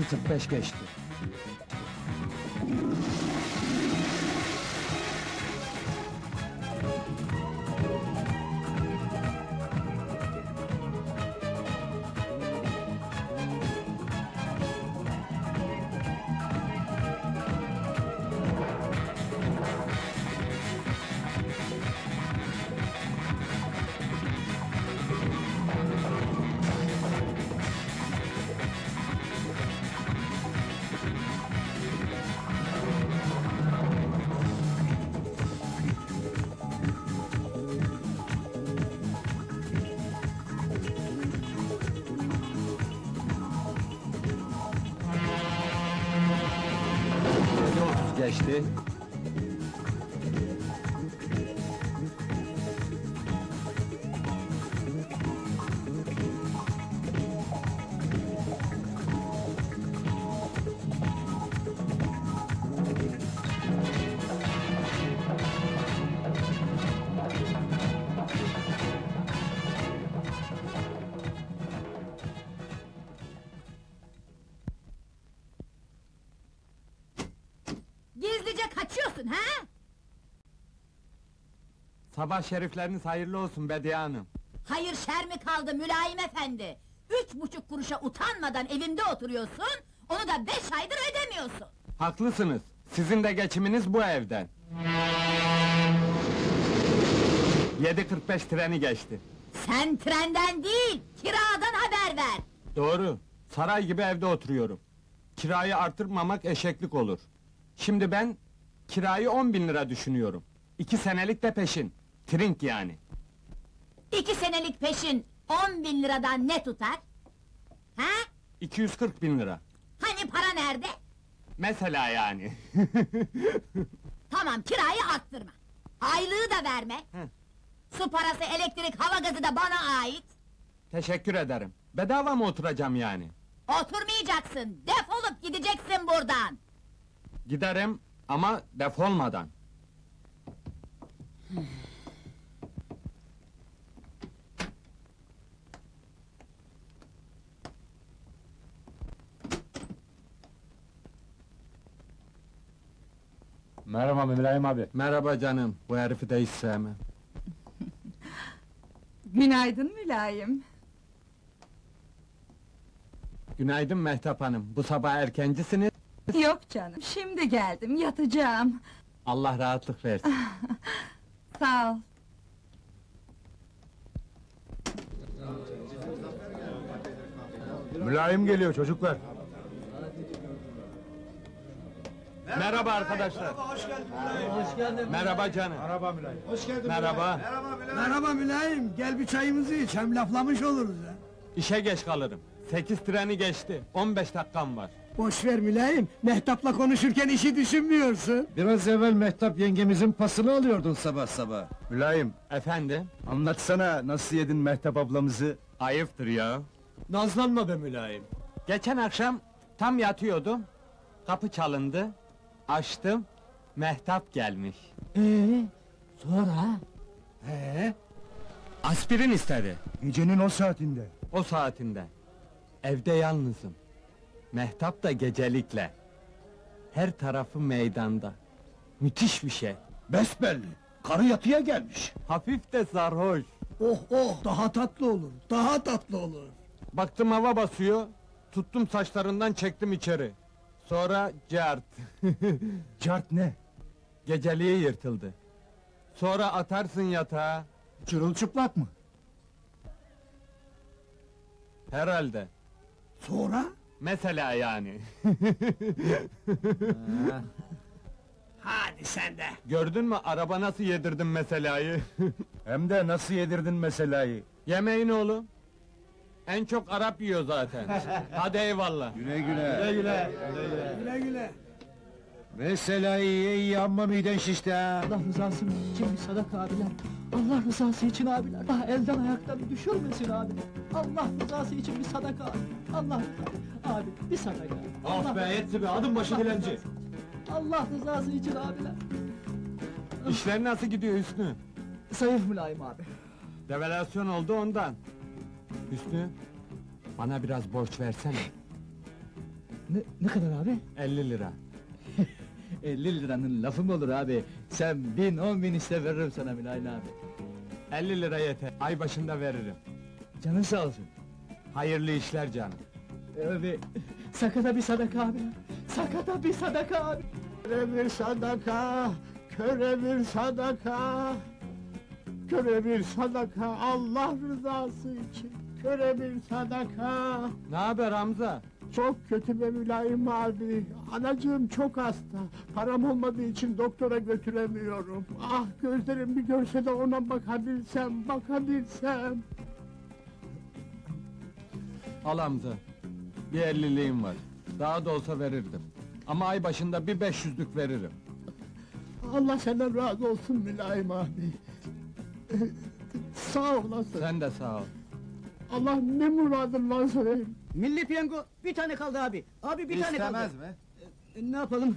6.45 geçti. Geçti. Sabah şerifleriniz hayırlı olsun Bediye hanım! Hayır şer mi kaldı Mülayim efendi? 3,5 kuruşa utanmadan evimde oturuyorsun, onu da 5 aydır ödemiyorsun! Haklısınız, sizin de geçiminiz bu evden! 7.45 treni geçti! Sen trenden değil, kiradan haber ver! Doğru, saray gibi evde oturuyorum! Kirayı artırmamak eşeklik olur! Şimdi ben, kirayı 10.000 lira düşünüyorum! 2 senelik de peşin! Trink yani! 2 senelik peşin, 10.000 liradan ne tutar? Ha? 240.000 lira! Hani para nerede? Mesela yani! Tamam, kirayı arttırma! Aylığı da verme! Heh. Su parası, elektrik, hava gazı da bana ait! Teşekkür ederim! Bedava mı oturacağım yani? Oturmayacaksın! Defolup gideceksin buradan! Giderim, ama defolmadan! Merhaba Mülayim abi! Merhaba canım, bu herifi de hiç sevmem. Günaydın Mülayim! Günaydın Mehtap hanım, bu sabah erkencisiniz! Yok canım, şimdi geldim, yatacağım! Allah rahatlık versin! Sağ ol! Mülayim geliyor çocuklar! Merhaba arkadaşlar! Merhaba, hoş geldin Mülayim! Hoş geldin, merhaba canım! Merhaba Mülayim! Hoş geldin, merhaba! Merhaba Mülayim! Gel bir çayımızı iç, hem laflamış oluruz ha! İşe geç kalırım! 8 treni geçti, 15 dakikam var! Boş ver Mülayim, Mehtap'la konuşurken işi düşünmüyorsun! Biraz evvel Mehtap yengemizin pasını alıyordun sabah sabah! Mülayim! Efendim? Anlatsana, nasıl yedin Mehtap ablamızı? Ayıptır ya! Nazlanma be Mülayim! Geçen akşam tam yatıyordum, kapı çalındı, açtım, Mehtap gelmiş! Sonra? Aspirin istedi! Gecenin o saatinde! O saatinde! Evde yalnızım! Mehtap da gecelikle! Her tarafı meydanda! Müthiş bir şey! Besbelli! Karı yatıya gelmiş! Hafif de sarhoş! Oh oh! Daha tatlı olur! Daha tatlı olur! Baktım hava basıyor, tuttum saçlarından çektim içeri! Sonra cart! Cart ne? Geceliği yırtıldı! Sonra atarsın yatağa! Çırılçıplak mı? Herhalde! Sonra? Mesela yani! Hadi sen de! Gördün mü, araba nasıl yedirdin meselayı? Hem de nasıl yedirdin meselayı? Yemeyin oğlum! En çok Arap yiyor zaten! Hadi eyvallah! Güle güle! Güle güle! Güle güle! Meselayı ye iyi amma miden şişti ha! Allah rızası için sadaka abiler! Allah rızası için abiler! Daha elden ayaktan düşürmesin abi! Allah rızası için bir sadaka abi! Allah abi, bir sadaka! Ah be, yetti be, adım başı dilenci! Allah rızası için abiler! İşler nasıl gidiyor Hüsnü? Zayıf Mülayim abi! Devalüasyon oldu ondan! Hüsnü, bana biraz borç versene! Ne kadar abi? 50 lira. 50 liranın lafı mı olur abi? Sen 1000, 10.000 iste veririm sana Mülayim abi. 50 lira yeter, ay başında veririm. Canın sağ olsun. Hayırlı işler canım. Abi, sakata bir sadaka abi! Sakata bir sadaka abi! Köre bir sadaka, köre bir sadaka! Köre bir sadaka, Allah rızası için! Köre bir sadaka! Ne haber Hamza? Çok kötü be Mülayim abi! Anacığım çok hasta, param olmadığı için doktora götüremiyorum. Ah gözlerim bir görse de ona bakabilsem, bakabilsem! Al Hamza! Bir 50'liğim var, daha da olsa verirdim. Ama ay başında bir 500'lük veririm. Allah senden razı olsun Mülayim abi! Sağ olasın! Sen de sağ ol! Allah ne muradın lan söyleyeyim! Milli piyango bir tane kaldı abi! Abi bir tane kaldı! İstemez mi? Ne yapalım?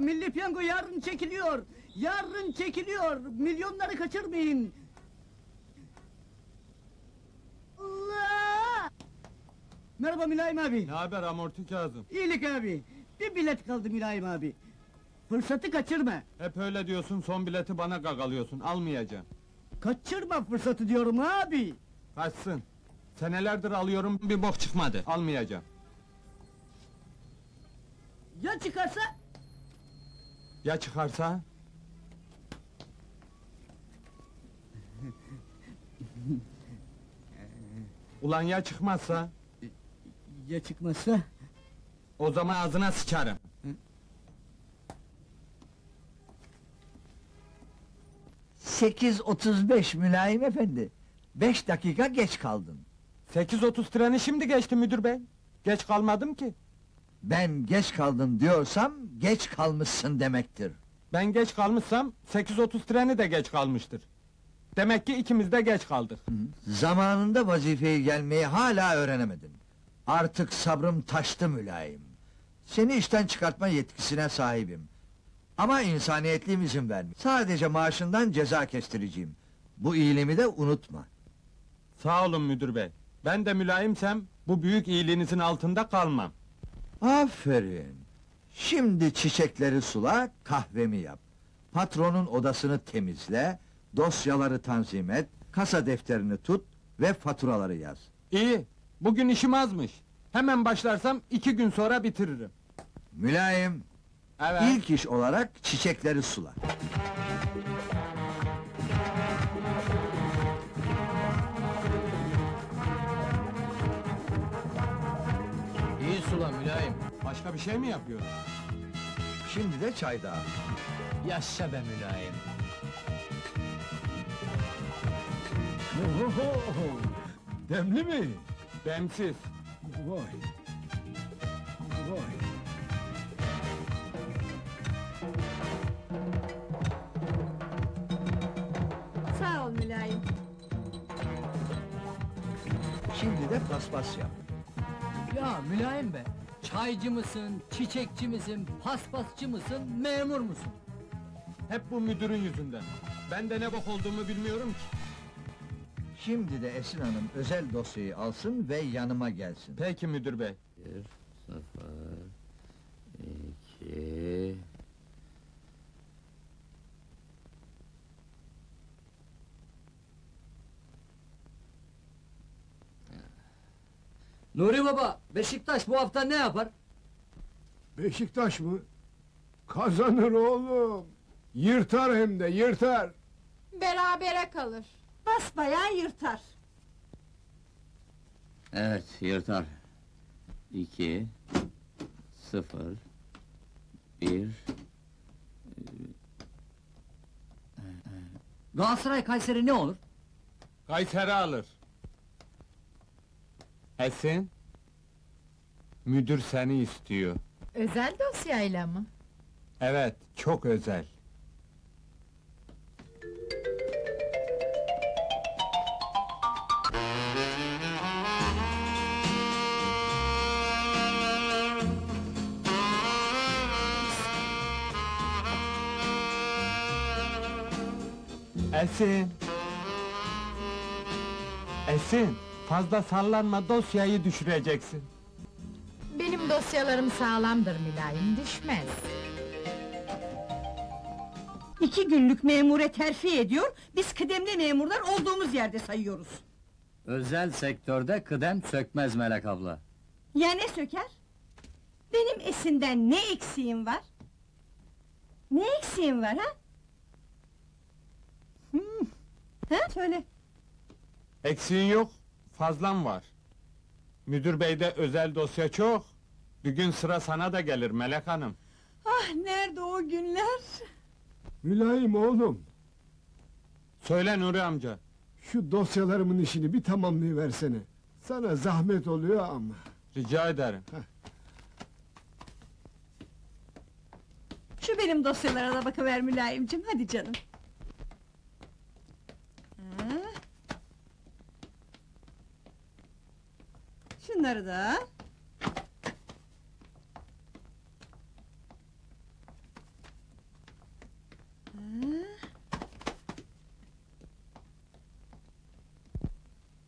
Milli piyango yarın çekiliyor! Yarın çekiliyor! Milyonları kaçırmayın! Allah! Merhaba Mülayim abi! Ne haber amorti Kazım? İyilik abi! Bir bilet kaldı Mülayim abi! Fırsatı kaçırma! Hep öyle diyorsun, son bileti bana gagalıyorsun, almayacağım! Kaçırma fırsatı diyorum abi! Kaçsın! Senelerdir alıyorum, bir bok çıkmadı, almayacağım! Ya çıkarsa? Ya çıkarsa? Ulan ya çıkmazsa? Ya çıkmazsa? O zaman ağzına sıçarım! Hı? ...8.35 Mülayim efendi! 5 dakika geç kaldım! 8.30 treni şimdi geçti müdür bey! Geç kalmadım ki! Ben geç kaldım diyorsam, geç kalmışsın demektir! Ben geç kalmışsam, 8.30 treni de geç kalmıştır! Demek ki ikimiz de geç kaldık! Hı. Zamanında vazifeye gelmeyi hâlâ öğrenemedim! Artık sabrım taştı Mülayim! Seni işten çıkartma yetkisine sahibim! Ama insaniyetliğim izin vermiyor. Sadece maaşından ceza kestireceğim. Bu iyiliğimi de unutma. Sağ olun müdür bey. Ben de mülayimsem, bu büyük iyiliğinizin altında kalmam. Aferin! Şimdi çiçekleri sula, kahvemi yap. Patronun odasını temizle, dosyaları tanzim et, kasa defterini tut ve faturaları yaz. İyi! Bugün işim azmış. Hemen başlarsam 2 gün sonra bitiririm. Mülayim! Evet. İlk iş olarak çiçekleri sula. İyi sula Mülayim. Başka bir şey mi yapıyorsun? Şimdi de çay dağıt. Yaşa be Mülayim. Demli mi? Demsiz. Vay. Vay. Sağ ol Mülayim. Şimdi de paspas yap. Ya Mülayim be! Çaycı mısın, çiçekçi misin, paspasçı mısın, memur musun? Hep bu müdürün yüzünden. Ben de ne bok olduğumu bilmiyorum ki. Şimdi de Esin Hanım özel dosyayı alsın ve yanıma gelsin. Peki müdür bey. 1, 0, 2... Nuri baba, Beşiktaş bu hafta ne yapar? Beşiktaş mı? Kazanır oğlum! Yırtar hem de, yırtar! Berabere kalır, basbayağı yırtar! Evet, yırtar! 2-0-1... Galatasaray Kayseri ne olur? Kayseri alır! Esin, müdür seni istiyor. Özel dosyayla mı? Evet, çok özel. Esin! Esin! Fazla sallanma, dosyayı düşüreceksin. dosyalarım sağlamdır Mülayim, düşmez. 2 günlük memure terfi ediyor, biz kıdemli memurlar olduğumuz yerde sayıyoruz. Özel sektörde kıdem sökmez Melek abla. Ya ne söker? Benim esinden ne eksiğim var? Ne eksiğim var ha? Ha söyle. Eksiğin yok, fazlan var. Müdür beyde özel dosya çok. Bir gün sıra sana da gelir Melek hanım. Ah nerede o günler? Mülayim oğlum! Söyle Nuri amca! Şu dosyalarımın işini bir tamamlayıversene! Sana zahmet oluyor ama! Rica ederim! Heh. Şu benim dosyalara da bakıver Mülayimcim, hadi canım! Ha. Şunları da...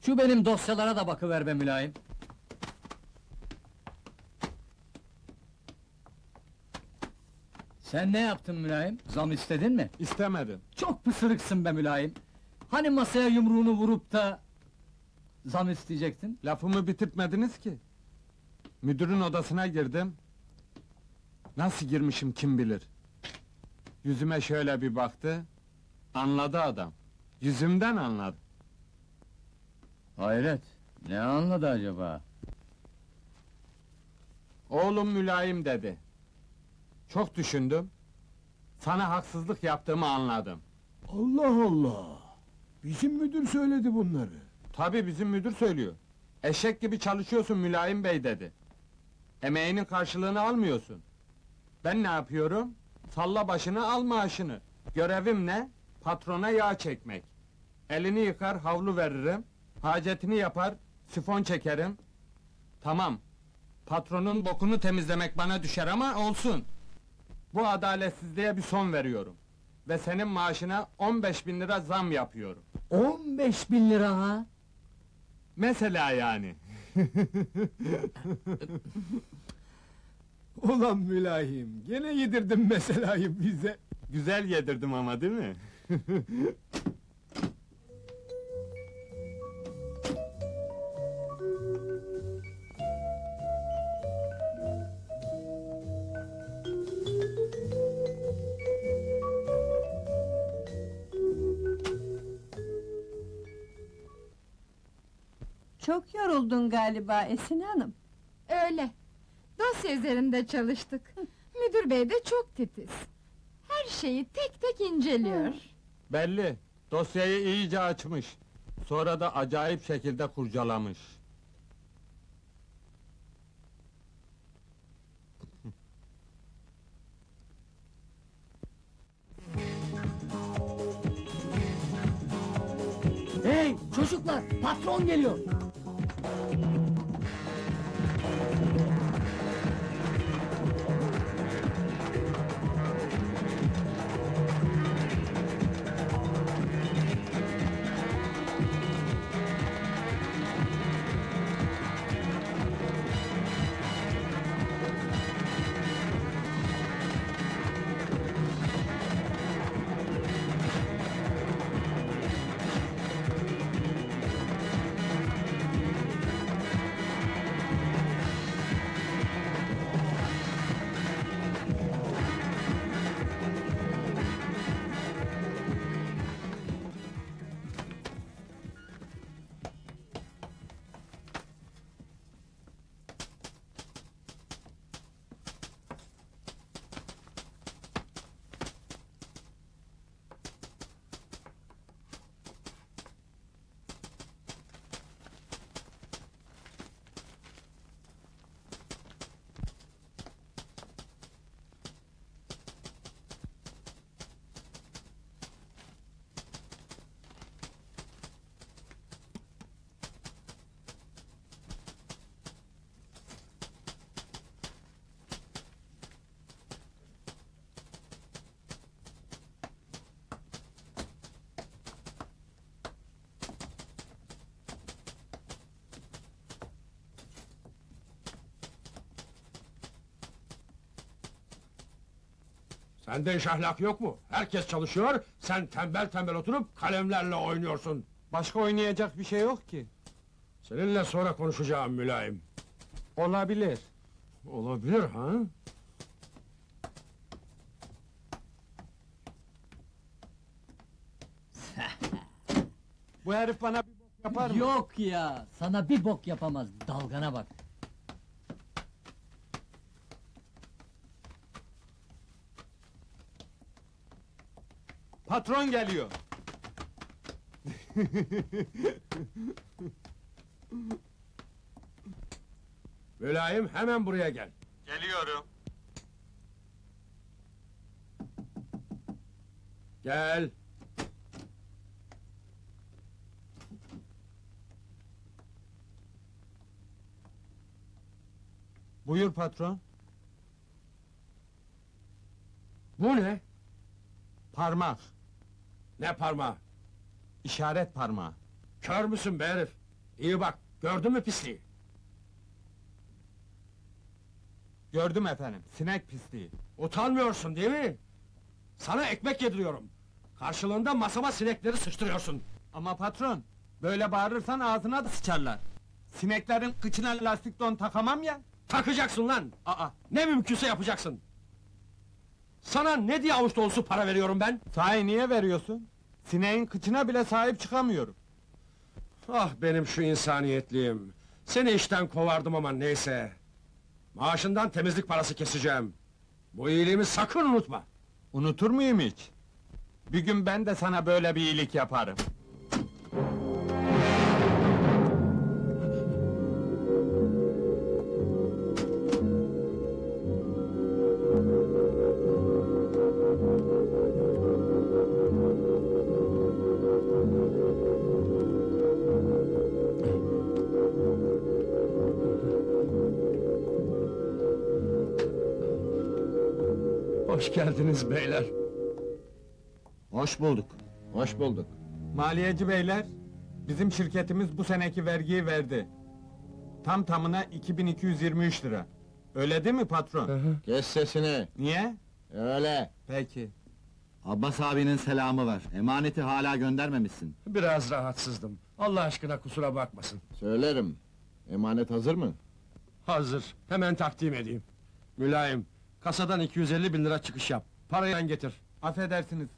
Şu benim dosyalara da bakıver be Mülayim! Sen ne yaptın Mülayim? Zam istedin mi? İstemedim. Çok pısırıksın be Mülayim! Hani masaya yumruğunu vurup da... zam isteyecektin? Lafımı bitirtmediniz ki! Müdürün odasına girdim... Nasıl girmişim kim bilir? Yüzüme şöyle bir baktı... Anladı adam! Yüzümden anladı! Hayret! Ne anladı acaba? Oğlum Mülayim dedi. Çok düşündüm. Sana haksızlık yaptığımı anladım. Allah Allah! Bizim müdür söyledi bunları. Tabii bizim müdür söylüyor. Eşek gibi çalışıyorsun Mülayim bey dedi. Emeğinin karşılığını almıyorsun. Ben ne yapıyorum? Salla başını al maaşını. Görevim ne? Patrona yağ çekmek. Elini yıkar havlu veririm. Hacetini yapar, sifon çekerim. Tamam, patronun bokunu temizlemek bana düşer ama olsun. Bu adaletsizliğe bir son veriyorum. Ve senin maaşına 15.000 lira zam yapıyorum. 15.000 lira ha? Mesela yani. Ulan Mülayim, gene yedirdin meselayı bize. Güzel yedirdim ama değil mi? Çok yoruldun galiba Esin hanım. Öyle. Dosya üzerinde çalıştık. Müdür bey de çok titiz. Her şeyi tek tek inceliyor. Belli. Dosyayı iyice açmış. Sonra da acayip şekilde kurcalamış. Hey çocuklar, patron geliyor. Sende iş ahlak yok mu? Herkes çalışıyor, sen tembel tembel oturup kalemlerle oynuyorsun. Başka oynayacak bir şey yok ki. Seninle sonra konuşacağım Mülayim. Olabilir. Olabilir ha? Bu herif bana bir bok yapar mı? Yok ya, sana bir bok yapamaz, dalgana bak! Patron geliyor! Mülayim, hemen buraya gel! Geliyorum! Gel! Buyur patron! Bu ne? Parmak! Ne parmağı? İşaret parmağı! Kör müsün be herif? İyi bak, gördün mü pisliği? Gördüm efendim, sinek pisliği! Utanmıyorsun değil mi? Sana ekmek yediriyorum! Karşılığında masama sinekleri sıçtırıyorsun! Ama patron, böyle bağırırsan ağzına da sıçarlar! Sineklerin kıçına lastik don takamam ya! Takacaksın lan! Aa! Ne mümkünse yapacaksın! Sana ne diye avuç dolusu para veriyorum ben? Sahi niye veriyorsun? Sineğin kıçına bile sahip çıkamıyorum! Ah benim şu insaniyetliğim! Seni işten kovardım ama neyse! Maaşından temizlik parası keseceğim! Bu iyiliğimi sakın unutma! Unutur muyum hiç? Bir gün ben de sana böyle bir iyilik yaparım! Hoş geldiniz beyler! Hoş bulduk! Hoş bulduk! Maliyeci beyler, bizim şirketimiz bu seneki vergiyi verdi. Tam tamına 2223 lira. Öyle değil mi patron? Kes sesini! Niye? Öyle! Peki! Abbas abinin selamı var, emaneti hala göndermemişsin. Biraz rahatsızdım, Allah aşkına kusura bakmasın. Söylerim! Emanet hazır mı? Hazır, hemen takdim edeyim. Mülayim! Kasadan 250 bin lira çıkış yap, parayı getir. Affedersiniz,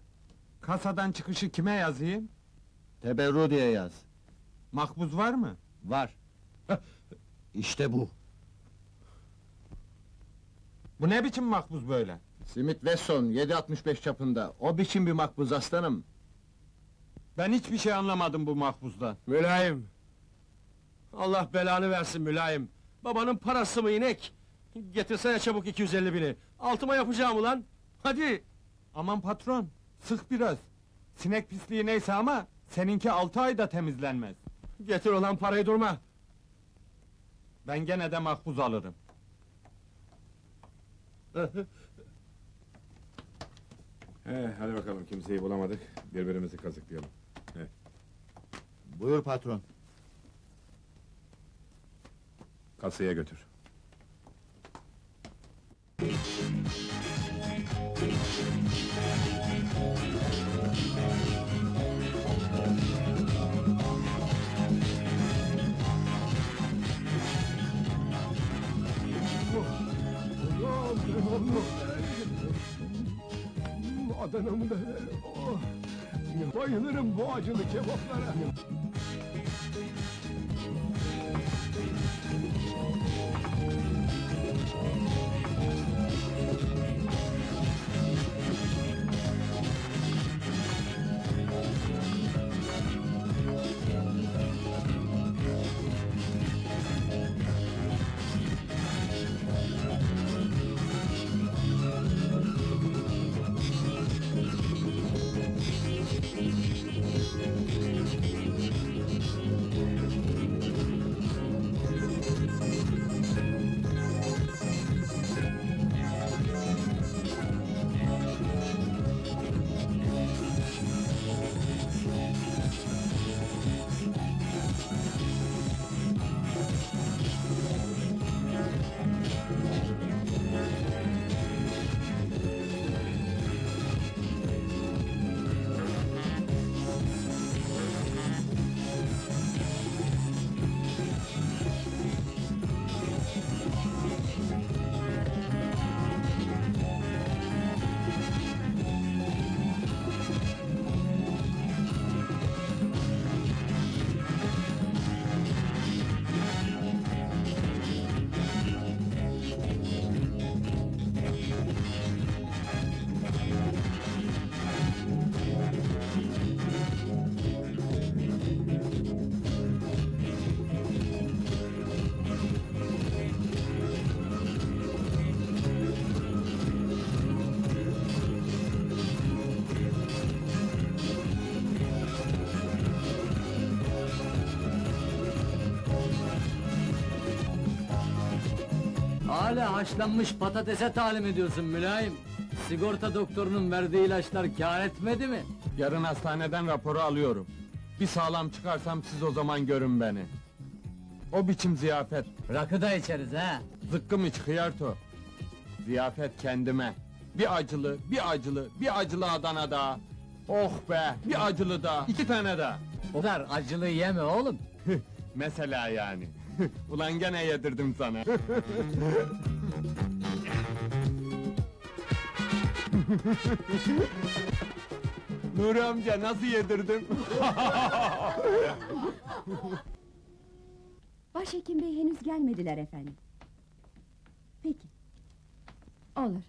kasadan çıkışı kime yazayım? Teberru diye yaz. Makbuz var mı? Var. İşte bu. Bu ne biçim makbuz böyle? Smith Wesson 7.65 çapında, o biçim bir makbuz aslanım. Ben hiçbir şey anlamadım bu makbuzdan. Mülayim! Allah belanı versin Mülayim! Babanın parası mı inek? Getirsene çabuk 250 bini! Altıma yapacağım ulan! Hadi! Aman patron, sık biraz! Sinek pisliği neyse ama, seninki 6 ayda temizlenmez! Getir ulan parayı, durma! Ben gene de makbuz alırım! Hadi bakalım, kimseyi bulamadık, birbirimizi kazıklayalım! Buyur patron! Kasaya götür! Adana'mda, oh! Bayılırım bu acılı kebaplara! Hala haşlanmış patatese talim ediyorsun Mülayim. Sigorta doktorunun verdiği ilaçlar kâr etmedi mi? Yarın hastaneden raporu alıyorum. Bir sağlam çıkarsam siz o zaman görün beni. O biçim ziyafet. Rakı da içeriz ha? Zıkkım iç hıyarto. Ziyafet kendime. Bir acılı, bir acılı, bir acılı Adana'da. Oh be, bir acılı da, 2 tane daha. O kadar acılı yeme oğlum. Mesela yani. Ulan gene yedirdim sana. Nuri amca nasıl yedirdim? Başhekim bey henüz gelmediler efendim. Peki. Olur.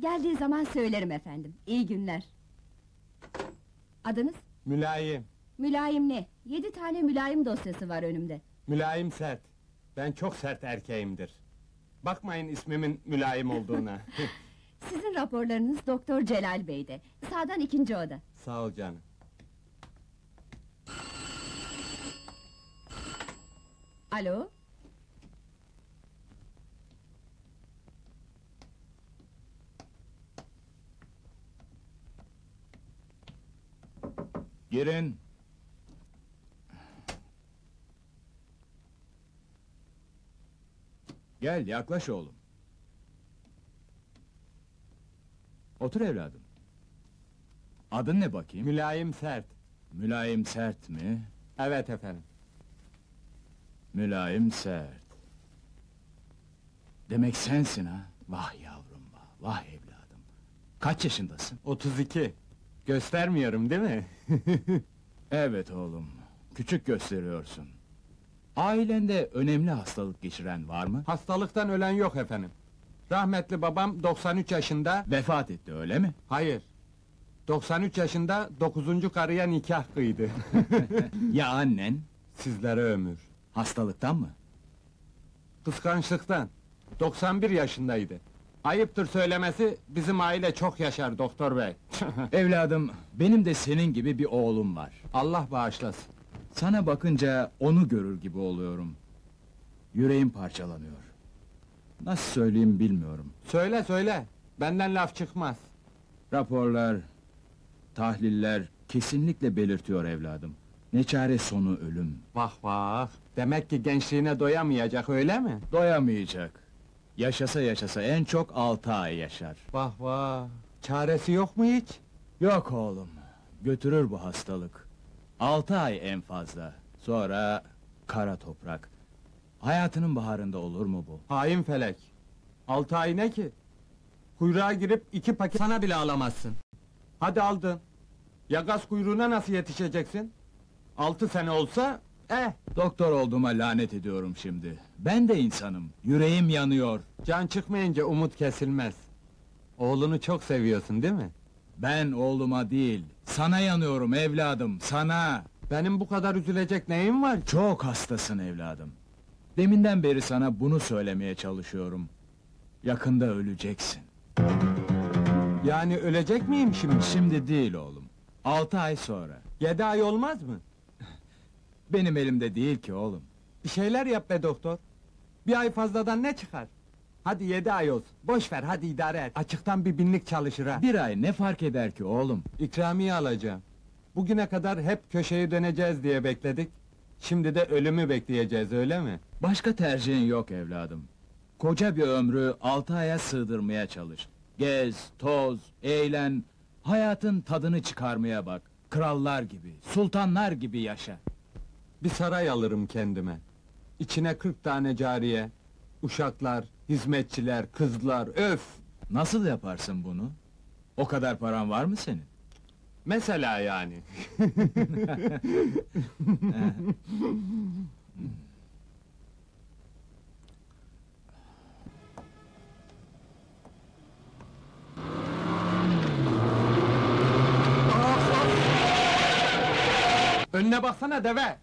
Geldiği zaman söylerim efendim. İyi günler. Adınız? Mülayim. Mülayim ne? 7 tane mülayim dosyası var önümde. Mülayim Sert. Ben çok sert erkeğimdir. Bakmayın ismimin mülayim olduğuna. Sizin raporlarınız Doktor Celal Bey'de. Sağdan 2. oda. Sağ ol canım. Alo? Girin. Gel, yaklaş oğlum. Otur evladım. Adın ne bakayım? Mülayim Sert. Mülayim Sert mi? Evet efendim. Mülayim Sert. Demek sensin ha? Vah yavrum vah, vah evladım. Kaç yaşındasın? 32. Göstermiyorum değil mi? Evet oğlum, küçük gösteriyorsun. Ailende önemli hastalık geçiren var mı? Hastalıktan ölen yok efendim. Rahmetli babam 93 yaşında... Vefat etti öyle mi? Hayır. 93 yaşında 9. karıya nikah kıydı. Ya annen? Sizlere ömür. Hastalıktan mı? Kıskançlıktan. 91 yaşındaydı. Ayıptır söylemesi, bizim aile çok yaşar doktor bey. Evladım, benim de senin gibi bir oğlum var. Allah bağışlasın. Sana bakınca onu görür gibi oluyorum. Yüreğim parçalanıyor. Nasıl söyleyeyim bilmiyorum. Söyle söyle, benden laf çıkmaz. Raporlar, tahliller kesinlikle belirtiyor evladım. Ne çare sonu ölüm. Vah vah, demek ki gençliğine doyamayacak öyle mi? Doyamayacak. Yaşasa yaşasa en çok 6 ay yaşar. Vah vah! Çaresi yok mu hiç? Yok oğlum, götürür bu hastalık. 6 ay en fazla, sonra kara toprak. Hayatının baharında olur mu bu? Hain felek! 6 ay ne ki? Kuyruğa girip 2 paket sana bile alamazsın. Hadi aldın! Ya gaz kuyruğuna nasıl yetişeceksin? 6 sene olsa... Doktor olduğuma lanet ediyorum şimdi. Ben de insanım, yüreğim yanıyor. Can çıkmayınca umut kesilmez. Oğlunu çok seviyorsun değil mi? Ben oğluma değil, sana yanıyorum evladım, sana! Benim bu kadar üzülecek neyim var? Çok hastasın evladım. Deminden beri sana bunu söylemeye çalışıyorum. Yakında öleceksin. Yani ölecek miyim şimdi? Şimdi değil oğlum, 6 ay sonra. 7 ay olmaz mı? Benim elimde değil ki oğlum. Bir şeyler yap be doktor. Bir ay fazladan ne çıkar? Hadi 7 ay olsun. Boş ver hadi idare et. Açıktan bir binlik çalışır ha. 1 ay ne fark eder ki oğlum? İkramiye alacağım. Bugüne kadar hep köşeyi döneceğiz diye bekledik. Şimdi de ölümü bekleyeceğiz öyle mi? Başka tercihin yok evladım. Koca bir ömrü 6 aya sığdırmaya çalış. Gez, toz, eğlen. Hayatın tadını çıkarmaya bak. Krallar gibi, sultanlar gibi yaşa. Bir saray alırım kendime. İçine 40 tane cariye, uşaklar, hizmetçiler, kızlar, öf! Nasıl yaparsın bunu? O kadar paran var mı senin? Mesela yani! Önüne baksana deve!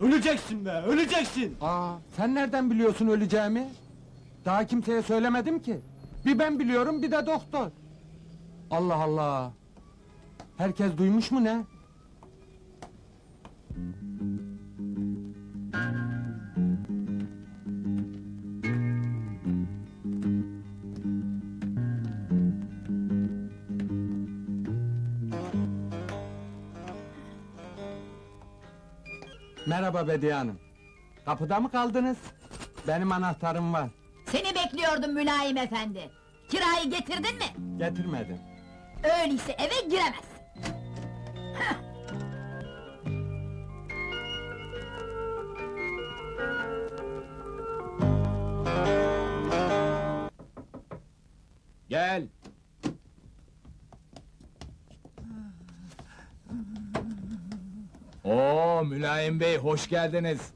Öleceksin be, öleceksin! Aa, sen nereden biliyorsun öleceğimi? Daha kimseye söylemedim ki. Bir ben biliyorum, bir de doktor. Allah Allah! Herkes duymuş mu ne? Merhaba Bediye Hanım. Kapıda mı kaldınız? Benim anahtarım var. Seni bekliyordum Mülayim efendi. Kirayı getirdin mi? Getirmedim. Öyleyse eve giremezsin. Gel! Oo Mülayim bey, hoş geldiniz!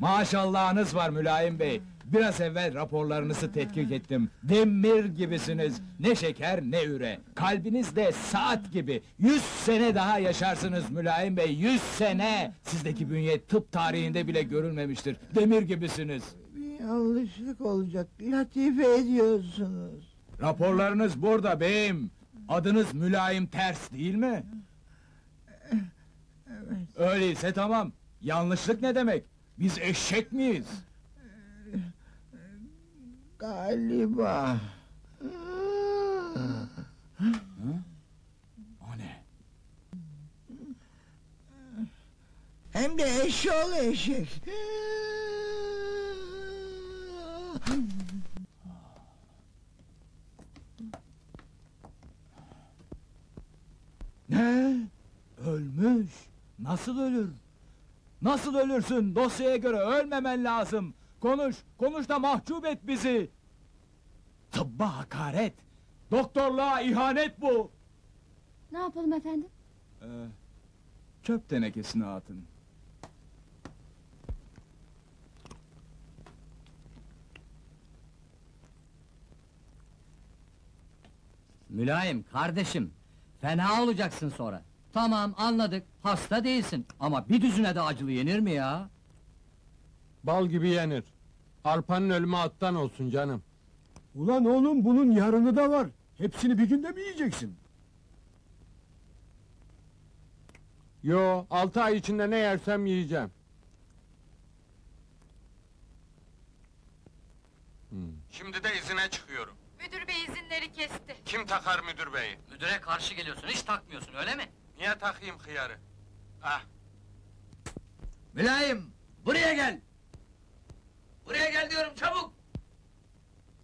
Maşallahınız var Mülayim bey! Biraz evvel raporlarınızı tetkik ettim. Demir gibisiniz! Ne şeker, ne üre! Kalbiniz de saat gibi! 100 sene daha yaşarsınız Mülayim bey, 100 sene! Sizdeki bünye tıp tarihinde bile görülmemiştir. Demir gibisiniz! Bir yanlışlık olacak, latife ediyorsunuz! Raporlarınız burada beyim! Adınız Mülayim Ters değil mi? Evet. Öyleyse tamam! Yanlışlık ne demek? Biz eşek miyiz? Galiba... O ne? Hem de eşşoğlu eşek! Ne? Ölmüş! Nasıl ölür? Nasıl ölürsün? Dosyaya göre ölmemen lazım! Konuş, konuş da mahcup et bizi! Tıbba hakaret! Doktorluğa ihanet bu! Ne yapalım efendim? Çöp tenekesine atın. Mülayim kardeşim! Fena olacaksın sonra! Tamam, anladık, hasta değilsin ama bir düzüne de acılı yenir mi ya? Bal gibi yenir. Arpanın ölümü attan olsun canım. Ulan oğlum, bunun yarını da var. Hepsini bir günde mi yiyeceksin? Yo, 6 ay içinde ne yersem yiyeceğim. Şimdi de izine çıkıyorum. Müdür bey izinleri kesti. Kim takar müdür beyi? Müdüre karşı geliyorsun, hiç takmıyorsun, öyle mi? Niye takayım hıyarı? Ah! Mülayim, buraya gel! Buraya gel diyorum, çabuk!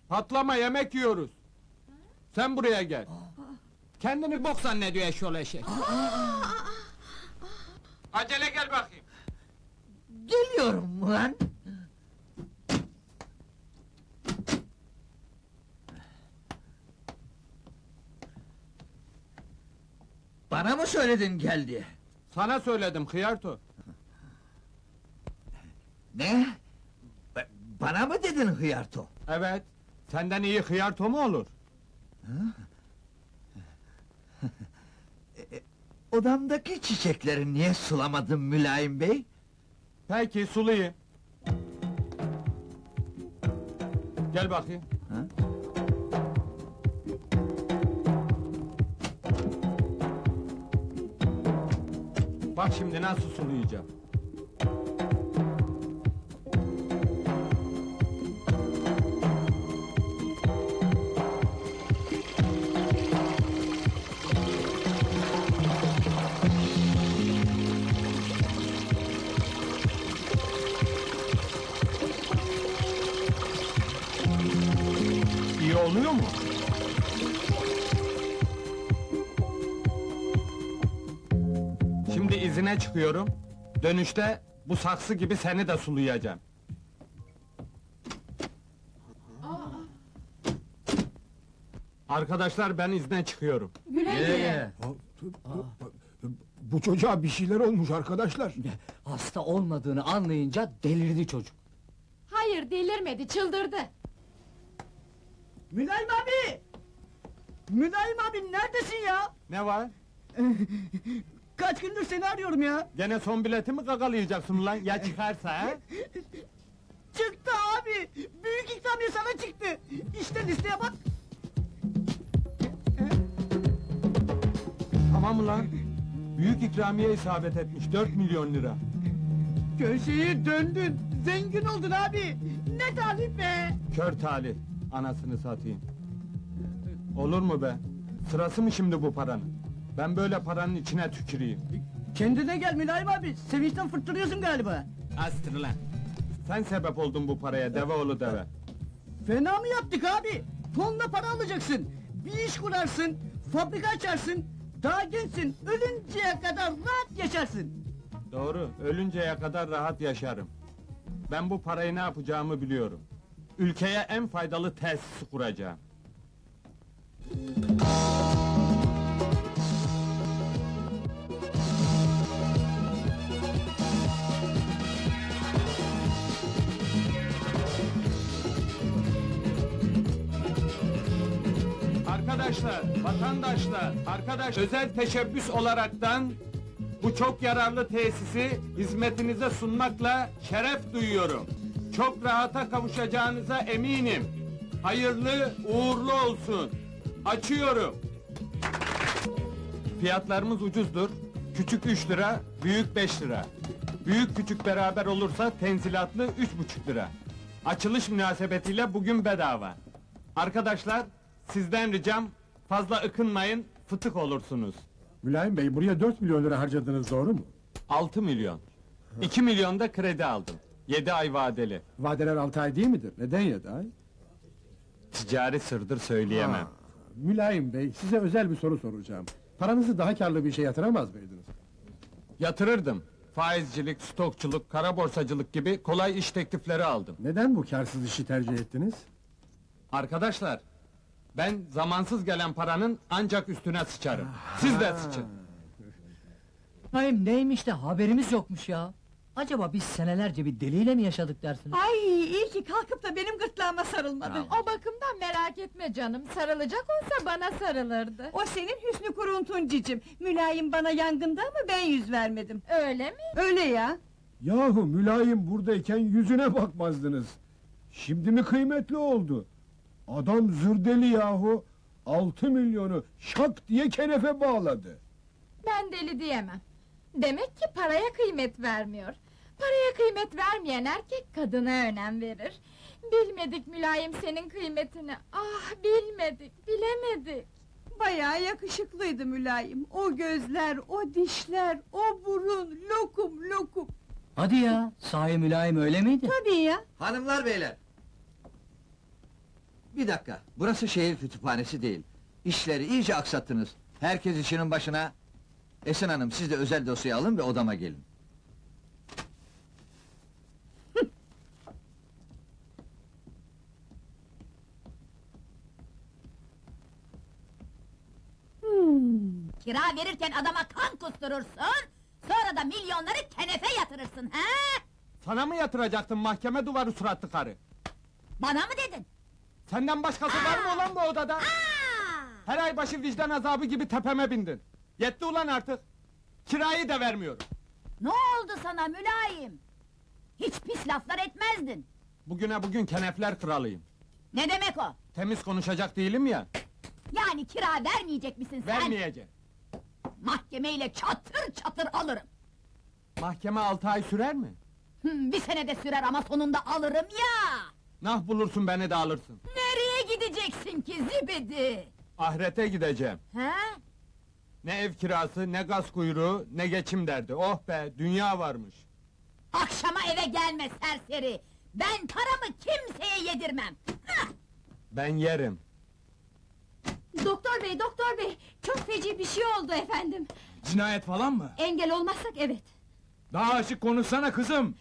Patlama, yemek yiyoruz! Sen buraya gel! Kendini bok zannediyor eşşoğlu eşek! Acele gel bakayım! Geliyorum ulan! Bana mı söyledin gel diye? Sana söyledim hıyarto! Ne? Bana mı dedin hıyarto? Evet! Senden iyi hıyarto mu olur? Odamdaki çiçekleri niye sulamadın Mülayim bey? Peki, sulayayım! Gel bakayım! Ha? Bak şimdi nasıl sulayacağım. İyi oluyor mu? İzine çıkıyorum, dönüşte bu saksı gibi seni de sulayacağım. Arkadaşlar, ben izne çıkıyorum. Güle! Bu çocuğa bir şeyler olmuş arkadaşlar! Hasta olmadığını anlayınca delirdi çocuk. Hayır, delirmedi, çıldırdı! Mülayim abi! Mülayim abi, neredesin ya? Ne var? Kaç gündür seni arıyorum ya! Gene son bileti mi kakalayacaksın ulan, ya çıkarsa he? Çıktı abi! Büyük ikramiye sana çıktı! İşte listeye bak! Tamam ulan! Büyük ikramiye isabet etmiş, 4 milyon lira! Köşeyi döndün! Zengin oldun abi! Ne talih be! Kör talih! Anasını satayım! Olur mu be? Sırası mı şimdi bu paranın? Ben böyle paranın içine tüküreyim! Kendine gel Mülayim abi, sevinçten fırtırıyorsun galiba. Astır lan! Sen sebep oldun bu paraya, deve oğlu deve. Fena mı yaptık abi? Tonla para alacaksın, bir iş kurarsın, fabrika açarsın, daha gençsin, ölünceye kadar rahat yaşarsın. Doğru, ölünceye kadar rahat yaşarım. Ben bu parayı ne yapacağımı biliyorum. Ülkeye en faydalı tesis kuracağım. Arkadaşlar, vatandaşlar, arkadaş özel teşebbüs olaraktan bu çok yararlı tesisi hizmetinize sunmakla şeref duyuyorum. Çok rahata kavuşacağınıza eminim. Hayırlı, uğurlu olsun. Açıyorum. Fiyatlarımız ucuzdur. Küçük 3 lira, büyük 5 lira. Büyük küçük beraber olursa tenzilatlı 3,5 lira. Açılış münasebetiyle bugün bedava. Arkadaşlar, sizden ricam fazla ıkınmayın, fıtık olursunuz. Mülayim Bey, buraya 4 milyon lira harcadınız, doğru mu? 6 milyon. 2 milyon da kredi aldım. 7 ay vadeli. Vadeler 6 ay değil midir? Neden 7 ay? Ticari sırdır, söyleyemem. Mülayim Bey, size özel bir soru soracağım. Paranızı daha karlı bir işe yatıramaz mıydınız? Yatırırdım. Faizcilik, stokçuluk, kara borsacılık gibi kolay iş teklifleri aldım. Neden bu kârsız işi tercih ettiniz? Arkadaşlar, ben zamansız gelen paranın ancak üstüne sıçarım. Siz de sıçın. Hayır, neymiş de haberimiz yokmuş ya. Acaba biz senelerce bir deliyle mi yaşadık dersiniz? Ay, iyi ki kalkıp da benim gırtlağıma sarılmadı. Bravo. O bakımdan merak etme canım, sarılacak olsa bana sarılırdı. O senin Hüsnü kuruntun cicim. Mülayim bana yangında ama ben yüz vermedim. Öyle mi? Öyle ya. Yahu Mülayim buradayken yüzüne bakmazdınız. Şimdi mi kıymetli oldu? Adam zürdeli yahu! 6 milyonu şak diye kenefe bağladı. Ben deli diyemem. Demek ki paraya kıymet vermiyor. Paraya kıymet vermeyen erkek kadına önem verir. Bilmedik Mülayim senin kıymetini. Ah, bilmedik, bilemedik. Bayağı yakışıklıydı Mülayim. O gözler, o dişler, o burun, lokum lokum. Hadi ya, sahi Mülayim öyle miydi? Tabii ya. Hanımlar beyler! Bir dakika, burası şehir kütüphanesi değil. İşleri iyice aksattınız. Herkes işinin başına. Esin hanım, siz de özel dosyayı alın ve odama gelin. Kira verirken adama kan kusturursun, sonra da milyonları kenefe yatırırsın, he? Sana mı yatıracaktın mahkeme duvarı suratlı karı? Bana mı dedin? Senden başkası var mı olan bu odada? Her ay başı vicdan azabı gibi tepeme bindin. Yetti ulan artık! Kirayı da vermiyorum! Ne oldu sana Mülayim? Hiç pis laflar etmezdin! Bugüne bugün kenefler kralıyım. Ne demek o? Temiz konuşacak değilim ya! Yani kira vermeyecek misin sen? Vermeyeceğim! Mahkemeyle çatır çatır alırım! Mahkeme 6 ay sürer mi? Bir sene de sürer ama sonunda alırım ya! Nah bulursun beni de alırsın! Nereye gideceksin ki zibidi? Ahirete gideceğim! He? Ne ev kirası, ne gaz kuyruğu, ne geçim derdi. Oh be, dünya varmış! Akşama eve gelme serseri! Ben paramı kimseye yedirmem! Ben yerim! Doktor bey, doktor bey! Çok feci bir şey oldu efendim! Cinayet falan mı? Engel olmazsak evet! Daha açık konuşsana kızım!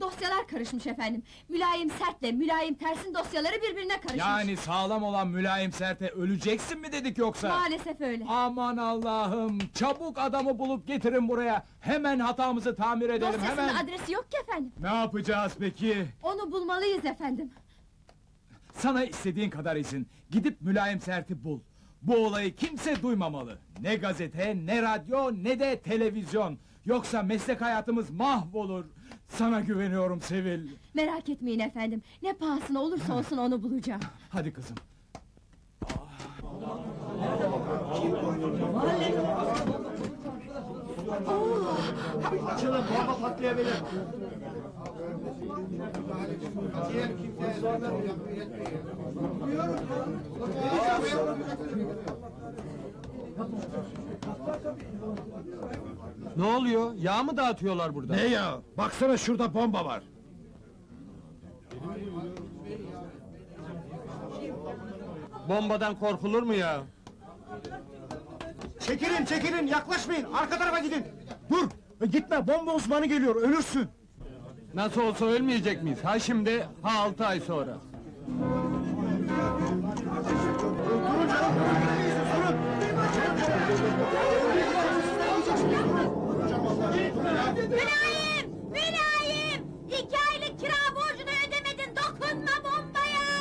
Dosyalar karışmış efendim! Mülayim Sert'le Mülayim Ters'in dosyaları birbirine karışmış! Yani sağlam olan Mülayim Sert'e öleceksin mi dedik yoksa? Maalesef öyle! Aman Allah'ım! Çabuk adamı bulup getirin buraya! Hemen hatamızı tamir edelim, dosyasının hemen! Dosyasının adresi yok ki efendim! Ne yapacağız peki? Onu bulmalıyız efendim! Sana istediğin kadar izin! Gidip Mülayim Sert'i bul! Bu olayı kimse duymamalı! Ne gazete, ne radyo, ne de televizyon! Yoksa meslek hayatımız mahvolur! Sana güveniyorum Sevil! Merak etmeyin efendim, ne pahasına olursa olsun onu bulacağım! Hadi kızım! Açılın, bomba patlayabilir! Ne Ne oluyor? Yağ mı dağıtıyorlar burada? Ne ya? Baksana şurada bomba var. Bombadan korkulur mu ya? Çekilin, çekilin, yaklaşmayın. Arka tarafa gidin. Dur, gitme. Bomba uzmanı geliyor, ölürsün. Nasıl olsa ölmeyecek miyiz? Ha şimdi, ha 6 ay sonra. Mülayim! Mülayim! 2 aylık kira borcunu ödemedin, dokunma bombaya!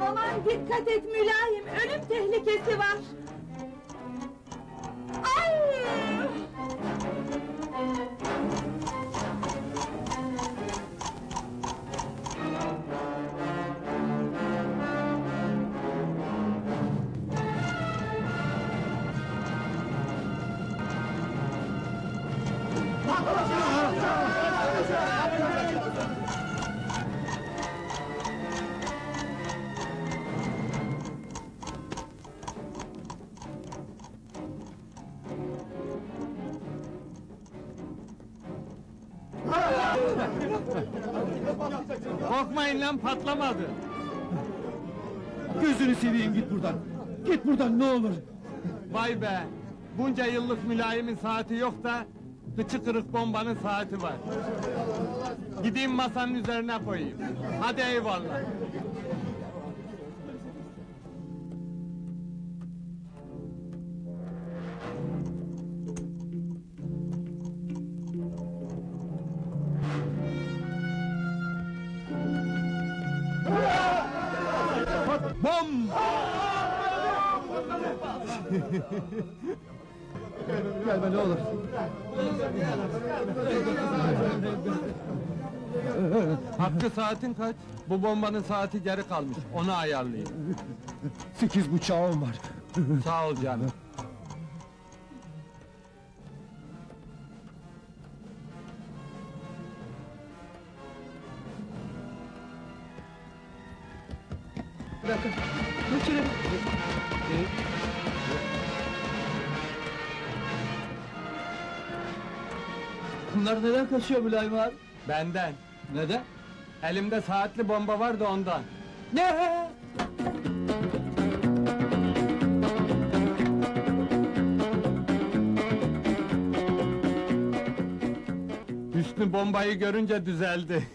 Aman dikkat et Mülayim, ölüm tehlikesi var! Ay! Korkmayın lan, patlamadı. Gözünü seveyim, git buradan. Git buradan ne olur. Vay be! Bunca yıllık Mülayim'in saati yok da kıçı kırık bombanın saati var. Gideyim masanın üzerine koyayım. Hadi eyvallah. Bom! Gelme ne olur. Hakkı saatin kaç? Bu bombanın saati geri kalmış, onu ayarlayayım. 8.30'um var. Sağ ol canım. Bakın, bakın. Bunlar neden kaçıyor Mülayim abi? Benden. Neden? Elimde saatli bomba var da ondan. Ne? Hüsnü bombayı görünce düzeldi.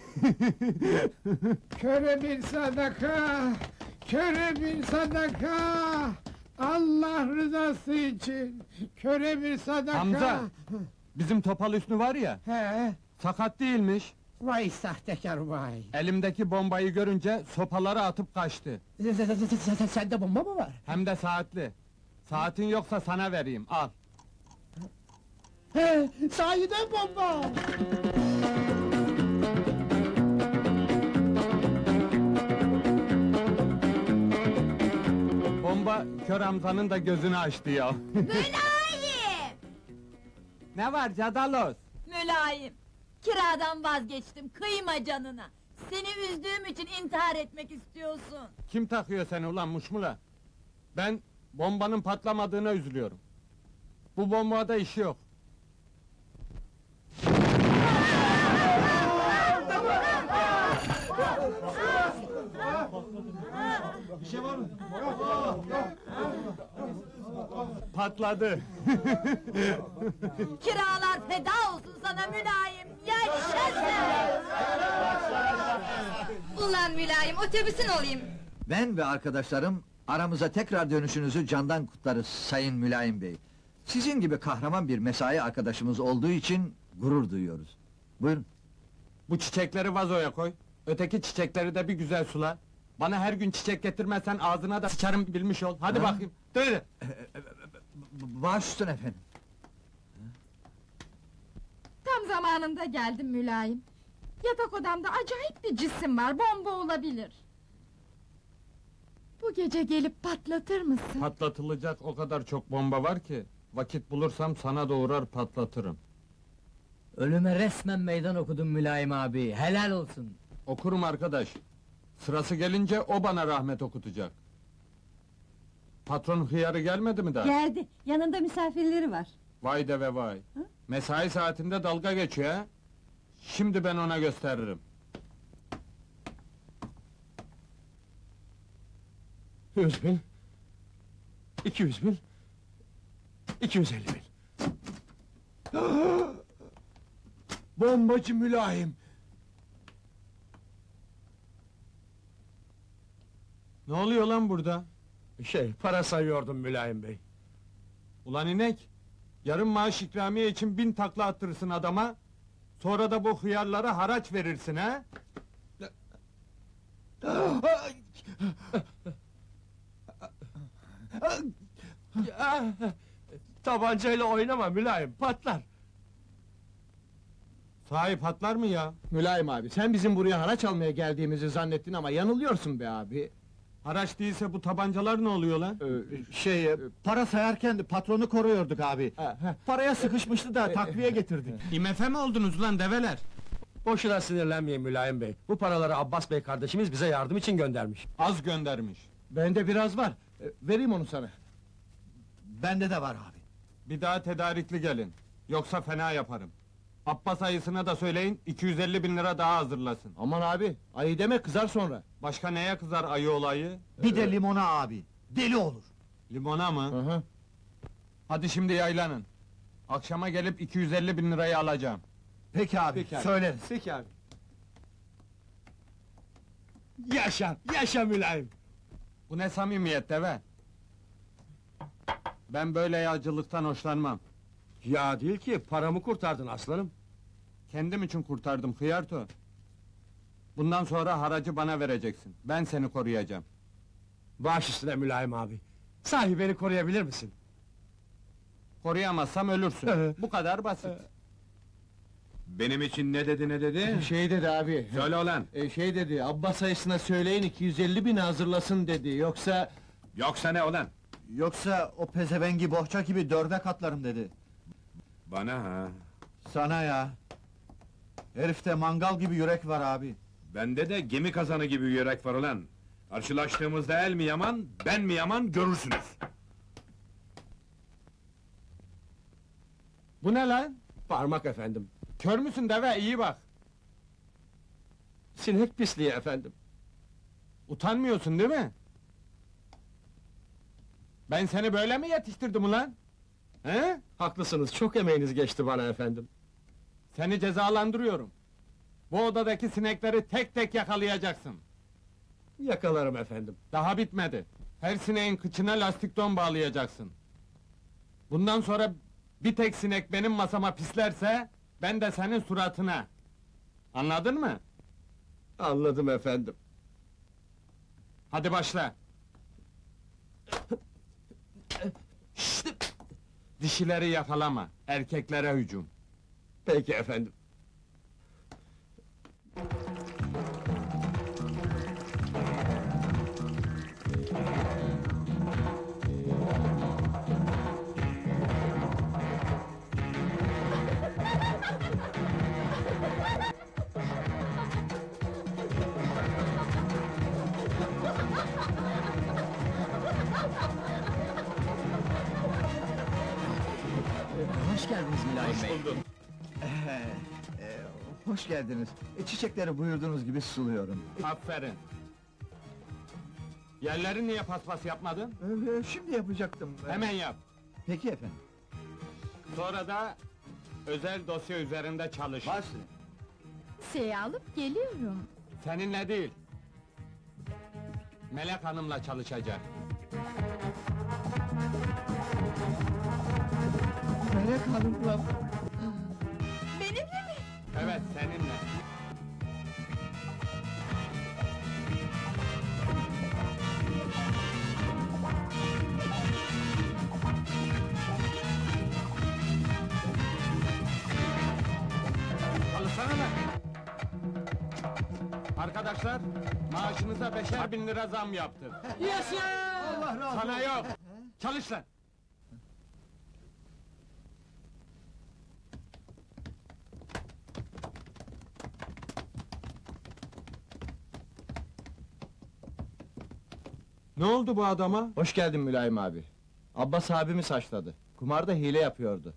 Köre bir sadaka! Köre bir sadaka! Allah rızası için! Köre bir sadaka! Hamza! Bizim Topal Hüsnü var ya... He. Sakat değilmiş. Vay sahtekar vay! Elimdeki bombayı görünce sopaları atıp kaçtı. Sende bomba mı var? Hem de saatli. Saatin yoksa sana vereyim, al. He, sahiden bomba! Bomba, kör Hamza'nın da gözünü açtı ya! Mülayim! Ne var Cadalos? Mülayim! Kiradan vazgeçtim, kıyma canına! Seni üzdüğüm için intihar etmek istiyorsun! Kim takıyor seni ulan muşmula? Ben, bombanın patlamadığına üzülüyorum. Bu bombada işi yok. Bir şey var mı? Patladı! Kiralar feda olsun sana Mülayim! Yaşasın! Ulan Mülayim, otobüsün olayım! Ben ve arkadaşlarım, aramıza tekrar dönüşünüzü candan kutlarız Sayın Mülayim Bey. Sizin gibi kahraman bir mesai arkadaşımız olduğu için gurur duyuyoruz. Buyurun! Bu çiçekleri vazoya koy, öteki çiçekleri de bir güzel sula. Bana her gün çiçek getirmezsen ağzına da sıçarım, bilmiş ol. Hadi bakayım, dön! Baş üstüne efendim. Tam zamanında geldim Mülayim. Yatak odamda acayip bir cisim var, bomba olabilir. Bu gece gelip patlatır mısın? Patlatılacak o kadar çok bomba var ki... vakit bulursam sana doğrar patlatırım. Ölüme resmen meydan okudun Mülayim abi, helal olsun! Okurum arkadaş. Sırası gelince o bana rahmet okutacak. Patron hıyarı gelmedi mi daha? Geldi, yanında misafirleri var. Vay de ve vay! Hı? Mesai saatinde dalga geçiyor ha? Şimdi ben ona gösteririm. Yüz bin... 200 bin... 250 bin... Bombacı Mülayim! Ne oluyor lan burada? Para sayıyordum Mülayim bey. Ulan inek! Yarın maaş ikramiye için 1000 takla attırırsın adama... ...sonra da bu hıyarlara haraç verirsin ha? Tabancayla oynama Mülayim, patlar! Sahi patlar mı ya? Mülayim abi, sen bizim buraya haraç almaya geldiğimizi zannettin ama yanılıyorsun be abi! Haraç değilse bu tabancalar ne oluyor lan? Para sayarken patronu koruyorduk abi. Paraya sıkışmıştı da takviye getirdik. IMF mi oldunuz lan develer? Boşuna sinirlenmeyin Mülayim bey. Bu paraları Abbas bey kardeşimiz bize yardım için göndermiş. Az göndermiş. Bende biraz var. Vereyim onu sana. Bende de var abi. Bir daha tedarikli gelin. Yoksa fena yaparım. Abbas ayısına da söyleyin, 250 bin lira daha hazırlasın. Aman abi, ayı deme kızar sonra. Başka neye kızar ayı olayı? Bir de limona abi, deli olur! Limona mı? Hı hı. Hadi şimdi yaylanın. Akşama gelip 250 bin lirayı alacağım. Peki abi, söyleriz. Peki abi. Yaşa, yaşa Mülayim! Bu ne samimiyet deve? Ben böyle yağcılıktan hoşlanmam. Ya değil ki, paramı kurtardın aslanım! Kendim için kurtardım hıyarto! Bundan sonra haracı bana vereceksin, ben seni koruyacağım! Baş üstüne Mülayim abi! Sahi beni koruyabilir misin? Koruyamazsam ölürsün, bu kadar basit! Benim için ne dedi Şey dedi abi! Söyle ulan! Şey dedi, Abbas sayısına söyleyin 250 bin hazırlasın dedi, yoksa... Yoksa ne ulan? Yoksa o pezevengi bohça gibi 4'e katlarım dedi! Bana ha? Sana ya! Herifte mangal gibi yürek var abi! Bende de gemi kazanı gibi yürek var ulan! Karşılaştığımızda el mi yaman, ben mi yaman görürsünüz! Bu ne lan? Parmak efendim! Kör müsün deve, iyi bak! Sinek pisliği efendim! Utanmıyorsun değil mi? Ben seni böyle mi yetiştirdim ulan? He? Haklısınız, çok emeğiniz geçti bana efendim. Seni cezalandırıyorum. Bu odadaki sinekleri tek tek yakalayacaksın. Yakalarım efendim. Daha bitmedi. Her sineğin kıçına lastik don bağlayacaksın. Bundan sonra bir tek sinek benim masama pislerse... ...ben de senin suratına. Anladın mı? Anladım efendim. Hadi başla. Dişileri yakalama, erkeklere hücum! Peki efendim! Hoş geldiniz. Çiçekleri buyurduğunuz gibi suluyorum. Aferin! Yerleri niye paspas yapmadın? Şimdi yapacaktım. Hemen yap! Peki efendim. Sonra da... ...özel dosya üzerinde çalış. Başla! Alıp geliyorum. Seninle değil! Melek hanımla çalışacak. Melek hanımla... Evet, seninle! Çalışsana lan! Arkadaşlar, maaşınıza 5'er bin lira zam yaptık! Yaşa! Allah razı olsun! Sana yok! Çalış lan! Ne oldu bu adama? Hoş geldin Mülayim abi. Abbas abimi saçladı. Kumarda hile yapıyordu.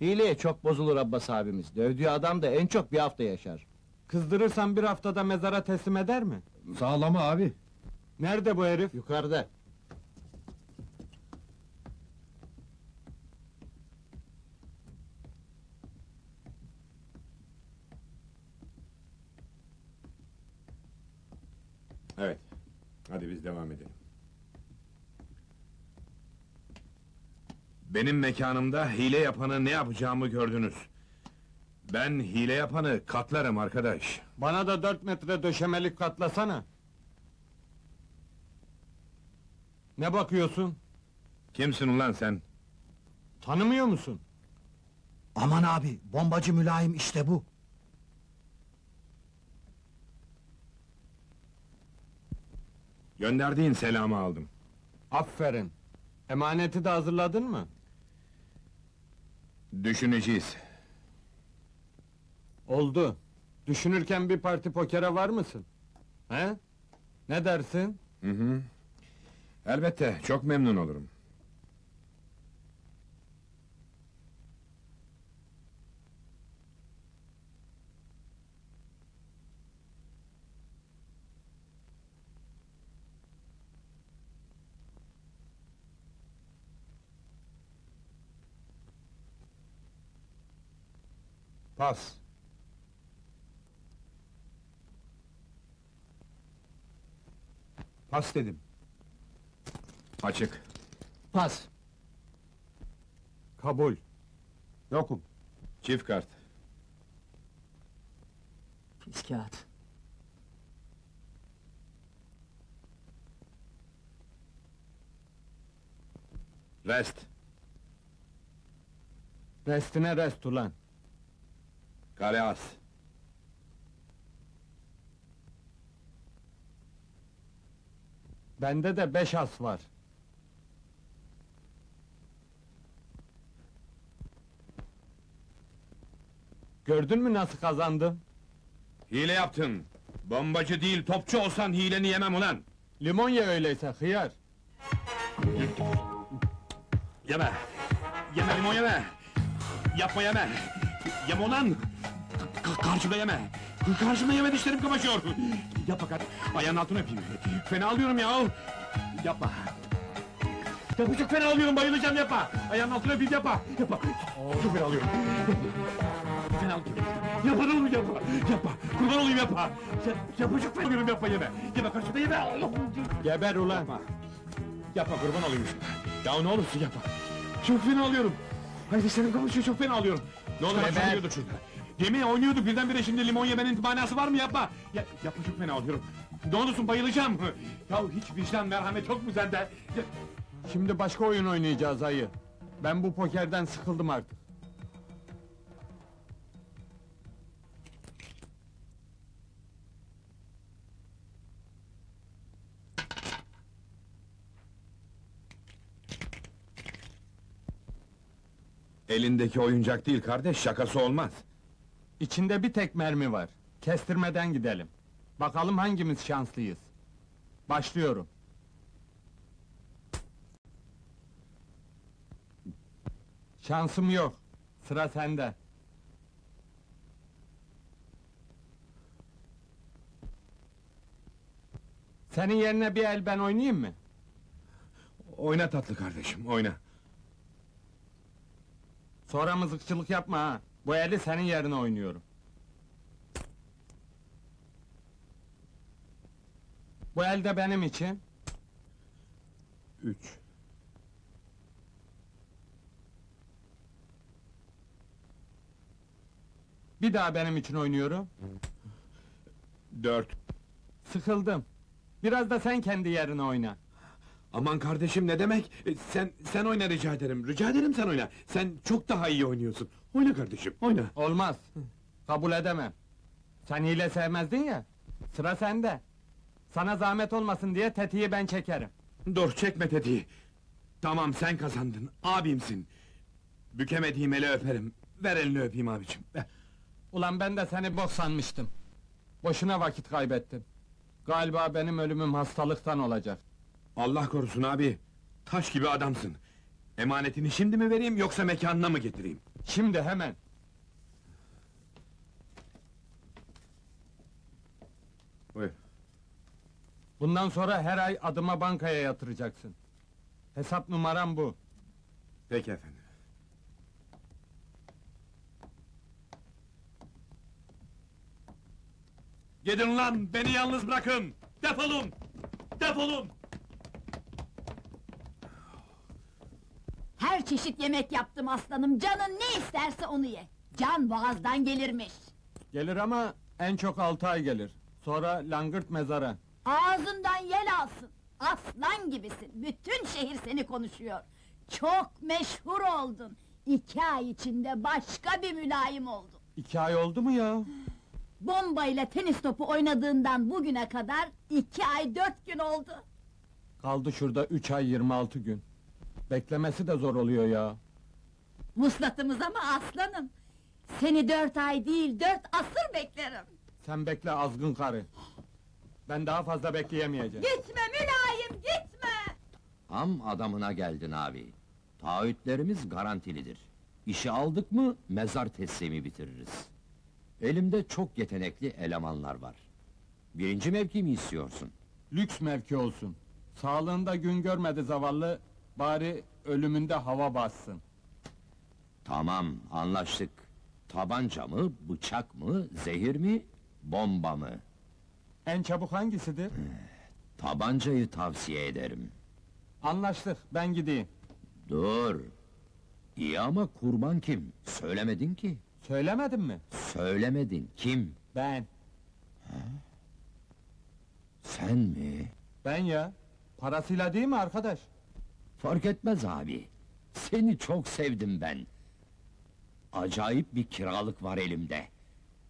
Hileye çok bozulur Abbas abimiz. Dövdüğü adam da en çok bir hafta yaşar. Kızdırırsan bir haftada mezara teslim eder mi? Sağlama abi. Nerede bu herif? Yukarıda. Evet. Hadi biz devam edelim. Benim mekanımda hile yapanı ne yapacağımı gördünüz. Ben hile yapanı katlarım arkadaş. Bana da 4 metre döşemelik katlasana. Ne bakıyorsun? Kimsin ulan sen? Tanımıyor musun? Aman abi, bombacı Mülayim işte bu. Gönderdiğin selamı aldım. Aferin. Emaneti de hazırladın mı? Düşüneceğiz. Oldu. Düşünürken bir parti pokere var mısın? He? Ne dersin? Hı. Elbette, çok memnun olurum. Pas. Pas dedim. Açık. Pas. Kabul. Yokum. Çift kart. Pis kağıt. Rest. Restine rest ulan. Kare as. Bende de 5 as var. Gördün mü nasıl kazandım? Hile yaptın. Bombacı değil, topçu olsan hileni yemem ulan. Limon ye öyleyse, hıyar. Yeme! Yeme limon yeme! Yapma yeme! Yeme ulan! Karşımda yeme! Karşımda yeme, dişlerim kamaşıyor! Yapma kardeşim, ayağının altını öpeyim! Fena alıyorum ya! Yapma! Çok fena alıyorum, bayılacağım, yapma! Ayağının altını öpeyim, yapma! Yapma! Çok fena alıyorum! Fena alıyorum! Yapma ne olur, yapma! Yapma! Kurban olayım, yapma! Yapma, çok fena alıyorum, yapma, yeme! Yeme, karşımda yeme! Geber ulan! Yapma! Yapma, kurban olayım! Ya ne olursun, yapma! Çok fena alıyorum! Ay dişlerim kamaşıyor, çok fena alıyorum! Ne olur, hepsi alıyordur çünkü! Yemeği oynuyorduk birdenbire, şimdi limon yemenin manası var mı? Yapma! Yapma, çok fena alıyorum! Ne olursun, bayılacağım! Yahu hiç vicdan, merhamet yok mu sende? Şimdi başka oyun oynayacağız ayı! Ben bu pokerden sıkıldım artık! Elindeki oyuncak değil kardeş, şakası olmaz! İçinde bir tek mermi var. Kestirmeden gidelim. Bakalım hangimiz şanslıyız. Başlıyorum. Şansım yok. Sıra sende. Senin yerine bir el ben oynayayım mı? Oyna tatlı kardeşim, oyna. Sonra mızıkçılık yapma ha. Bu eli senin yerine oynuyorum. Bu el de benim için. 3. Bir daha benim için oynuyorum. 4. Sıkıldım. Biraz da sen kendi yerine oyna. Aman kardeşim, ne demek? Sen oyna rica ederim, sen oyna! Sen çok daha iyi oynuyorsun! Oyna kardeşim, oyna! Olmaz! Kabul edemem! Sen hile sevmezdin ya! Sıra sende! Sana zahmet olmasın diye tetiği ben çekerim! Dur, çekme tetiği! Tamam, sen kazandın, abimsin! Bükemediğim eli öperim, ver elini öpeyim abicim! Ulan ben de seni boş sanmıştım! Boşuna vakit kaybettim! Galiba benim ölümüm hastalıktan olacak! Allah korusun abi! Taş gibi adamsın! Emanetini şimdi mi vereyim, yoksa mekanına mı getireyim? Şimdi, hemen! Buyur. Bundan sonra her ay adıma bankaya yatıracaksın. Hesap numaram bu. Peki efendim. Gidin lan! Beni yalnız bırakın! Defolun! Defolun! Her çeşit yemek yaptım aslanım, canın ne isterse onu ye! Can boğazdan gelirmiş! Gelir ama en çok 6 ay gelir, sonra langırt mezara! Ağzından yel alsın! Aslan gibisin, bütün şehir seni konuşuyor! Çok meşhur oldun! 2 ay içinde başka bir Mülayim oldun! 2 ay oldu mu ya? Bombayla tenis topu oynadığından bugüne kadar 2 ay 4 gün oldu! Kaldı şurada 3 ay 26 gün! Beklemesi de zor oluyor ya! Muslatımız ama aslanım! Seni 4 ay değil, 4 asır beklerim! Sen bekle azgın karı! Ben daha fazla bekleyemeyeceğim! Gitme Mülayim, gitme! Tam adamına geldin abi! Taahhütlerimiz garantilidir! İşi aldık mı, mezar teslimi bitiririz! Elimde çok yetenekli elemanlar var! 1. mevki mi istiyorsun? Lüks mevki olsun! Sağlığında gün görmedi zavallı, bari ölümünde hava bassın! Tamam, anlaştık! Tabanca mı, bıçak mı, zehir mi, bomba mı? En çabuk hangisidir? Tabancayı tavsiye ederim! Anlaştık, ben gideyim! Dur! İyi ama kurban kim? Söylemedin ki! Söylemedin mi? Söylemedin, kim? Ben! Ha? Sen mi? Ben ya! Parasıyla değil mi arkadaş? Fark etmez abi! Seni çok sevdim ben! Acayip bir kiralık var elimde!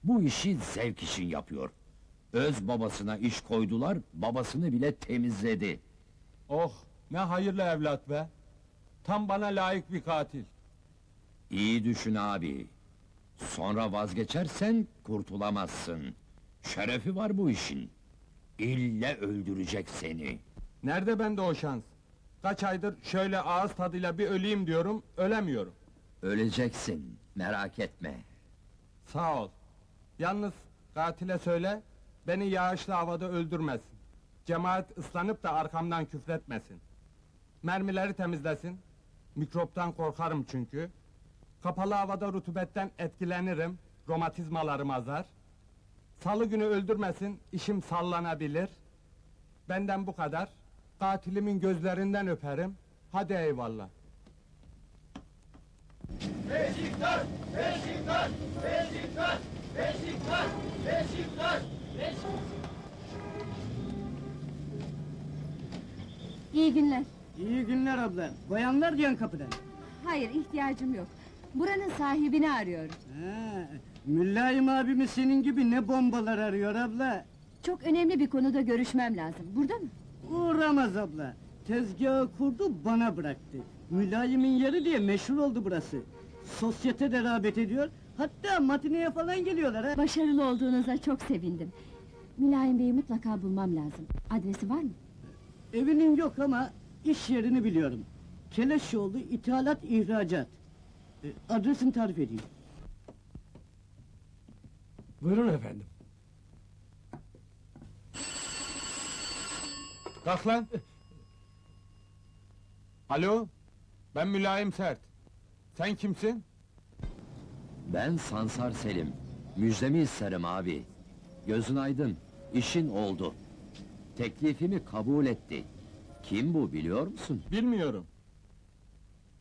Bu işi zevk için yapıyor! Öz babasına iş koydular, babasını bile temizledi! Oh! Ne hayırlı evlat be! Tam bana layık bir katil! İyi düşün abi! Sonra vazgeçersen kurtulamazsın! Şerefi var bu işin! İlle öldürecek seni! Nerede bende o şans? Kaç aydır şöyle ağız tadıyla bir öleyim diyorum, ölemiyorum! Öleceksin, merak etme! Sağ ol! Yalnız katile söyle, beni yağışlı havada öldürmesin! Cemaat ıslanıp da arkamdan küfretmesin! Mermileri temizlesin! Mikroptan korkarım çünkü! Kapalı havada rutubetten etkilenirim, romatizmalarım azar! Salı günü öldürmesin, işim sallanabilir! Benden bu kadar! Katilimin gözlerinden öperim, hadi eyvallah! Beşiktaş! Beşiktaş! Beşiktaş! Beşiktaş! Beşiktaş! Beşiktaş! İyi günler! İyi günler abla, koyanlar diyen kapıdan! Hayır, ihtiyacım yok! Buranın sahibini arıyoruz! Ha, Mülayim abimiz senin gibi ne bombalar arıyor abla! Çok önemli bir konuda görüşmem lazım, burada mı? Uğramaz abla! Tezgahı kurdu, bana bıraktı! Mülayim'in yeri diye meşhur oldu burası! Sosyete de rağbet ediyor, hatta matineye falan geliyorlar ha! Başarılı olduğunuza çok sevindim! Mülayim Bey'i mutlaka bulmam lazım! Adresi var mı? Evinin yok ama iş yerini biliyorum! Keleşoğlu İthalat İhracat! Adresini tarif edeyim! Buyurun efendim! Kalk lan! Alo! Ben Mülayim Sert! Sen kimsin? Ben Sansar Selim! Müjdemi isterim abi! Gözün aydın! İşin oldu! Teklifimi kabul etti! Kim bu, biliyor musun? Bilmiyorum!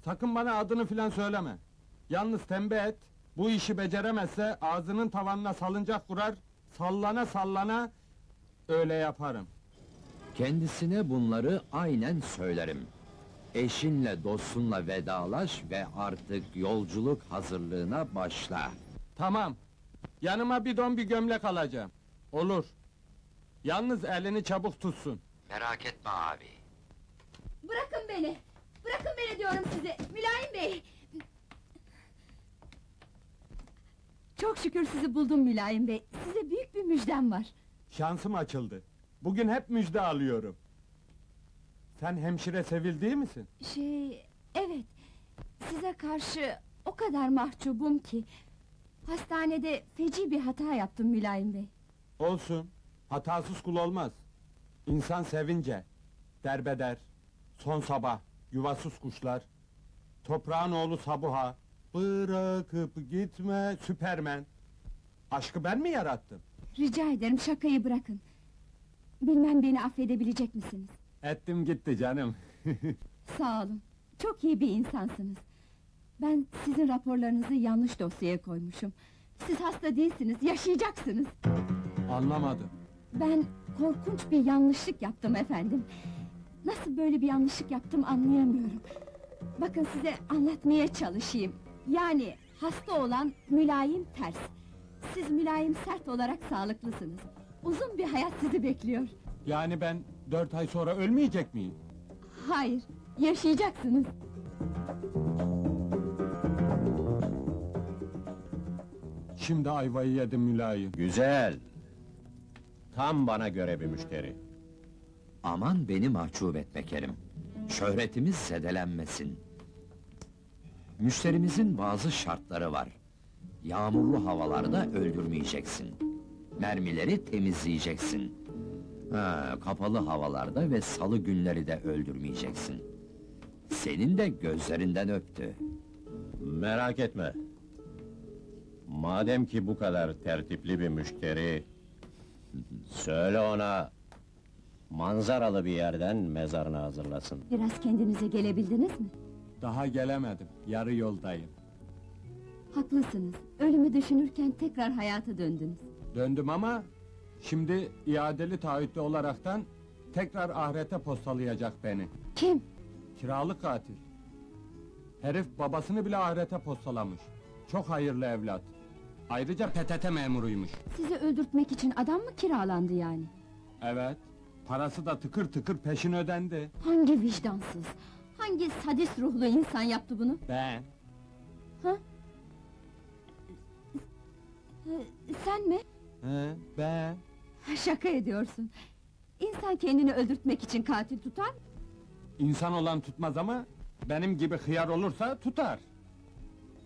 Sakın bana adını filan söyleme! Yalnız tembih et! Bu işi beceremezse ağzının tavanına salıncak kurar, sallana sallana öyle yaparım! Kendisine bunları aynen söylerim! Eşinle, dostunla vedalaş ve artık yolculuk hazırlığına başla! Tamam! Yanıma bidon bir gömlek alacağım! Olur! Yalnız elini çabuk tutsun! Merak etme abi! Bırakın beni! Bırakın beni diyorum size! Mülayim Bey! Çok şükür sizi buldum Mülayim Bey! Size büyük bir müjdem var! Şansım açıldı! Bugün hep müjde alıyorum! Sen hemşire Sevil değil misin? Evet. Size karşı o kadar mahcubum ki... Hastanede feci bir hata yaptım Mülayim Bey. Olsun, hatasız kul olmaz. İnsan sevince, derbeder, son sabah, yuvasız kuşlar... Toprağın oğlu Sabuha, bırakıp gitme Süpermen... Aşkı ben mi yarattım? Rica ederim, şakayı bırakın. Bilmem beni affedebilecek misiniz? Ettim gitti canım. Sağ olun, çok iyi bir insansınız. Ben sizin raporlarınızı yanlış dosyaya koymuşum. Siz hasta değilsiniz, yaşayacaksınız. Anlamadım. Ben korkunç bir yanlışlık yaptım efendim. Nasıl böyle bir yanlışlık yaptım anlayamıyorum. Bakın size anlatmaya çalışayım. Yani hasta olan Mülayim Ters. Siz Mülayim Sert olarak sağlıklısınız. Uzun bir hayat sizi bekliyor. Yani ben 4 ay sonra ölmeyecek miyim? Hayır, yaşayacaksınız. Şimdi ayvayı yedim Mülayim. Güzel! Tam bana göre bir müşteri. Aman beni mahcup etme Kerim. Şöhretimiz zedelenmesin. Müşterimizin bazı şartları var. Yağmurlu havalarda öldürmeyeceksin. Mermileri temizleyeceksin. Kapalı havalarda ve salı günleri de öldürmeyeceksin. Senin de gözlerinden öptü. Merak etme. Madem ki bu kadar tertipli bir müşteri... Söyle ona... Manzaralı bir yerden mezarını hazırlasın. Biraz kendinize gelebildiniz mi? Daha gelemedim, yarı yoldayım. Haklısınız, ölümü düşünürken tekrar hayata döndünüz. Döndüm ama... Şimdi iadeli taahhütlü olaraktan... Tekrar ahirete postalayacak beni. Kim? Kiralık katil. Herif babasını bile ahirete postalamış. Çok hayırlı evlat. Ayrıca PTT memuruymuş. Sizi öldürtmek için adam mı kiralandı yani? Evet. Parası da tıkır tıkır peşin ödendi. Hangi vicdansız, hangi sadist ruhlu insan yaptı bunu? Ben. Ha? Sen mi? He, ben. Şaka ediyorsun. İnsan kendini öldürtmek için katil tutar mı? İnsan olan tutmaz ama... Benim gibi hıyar olursa tutar.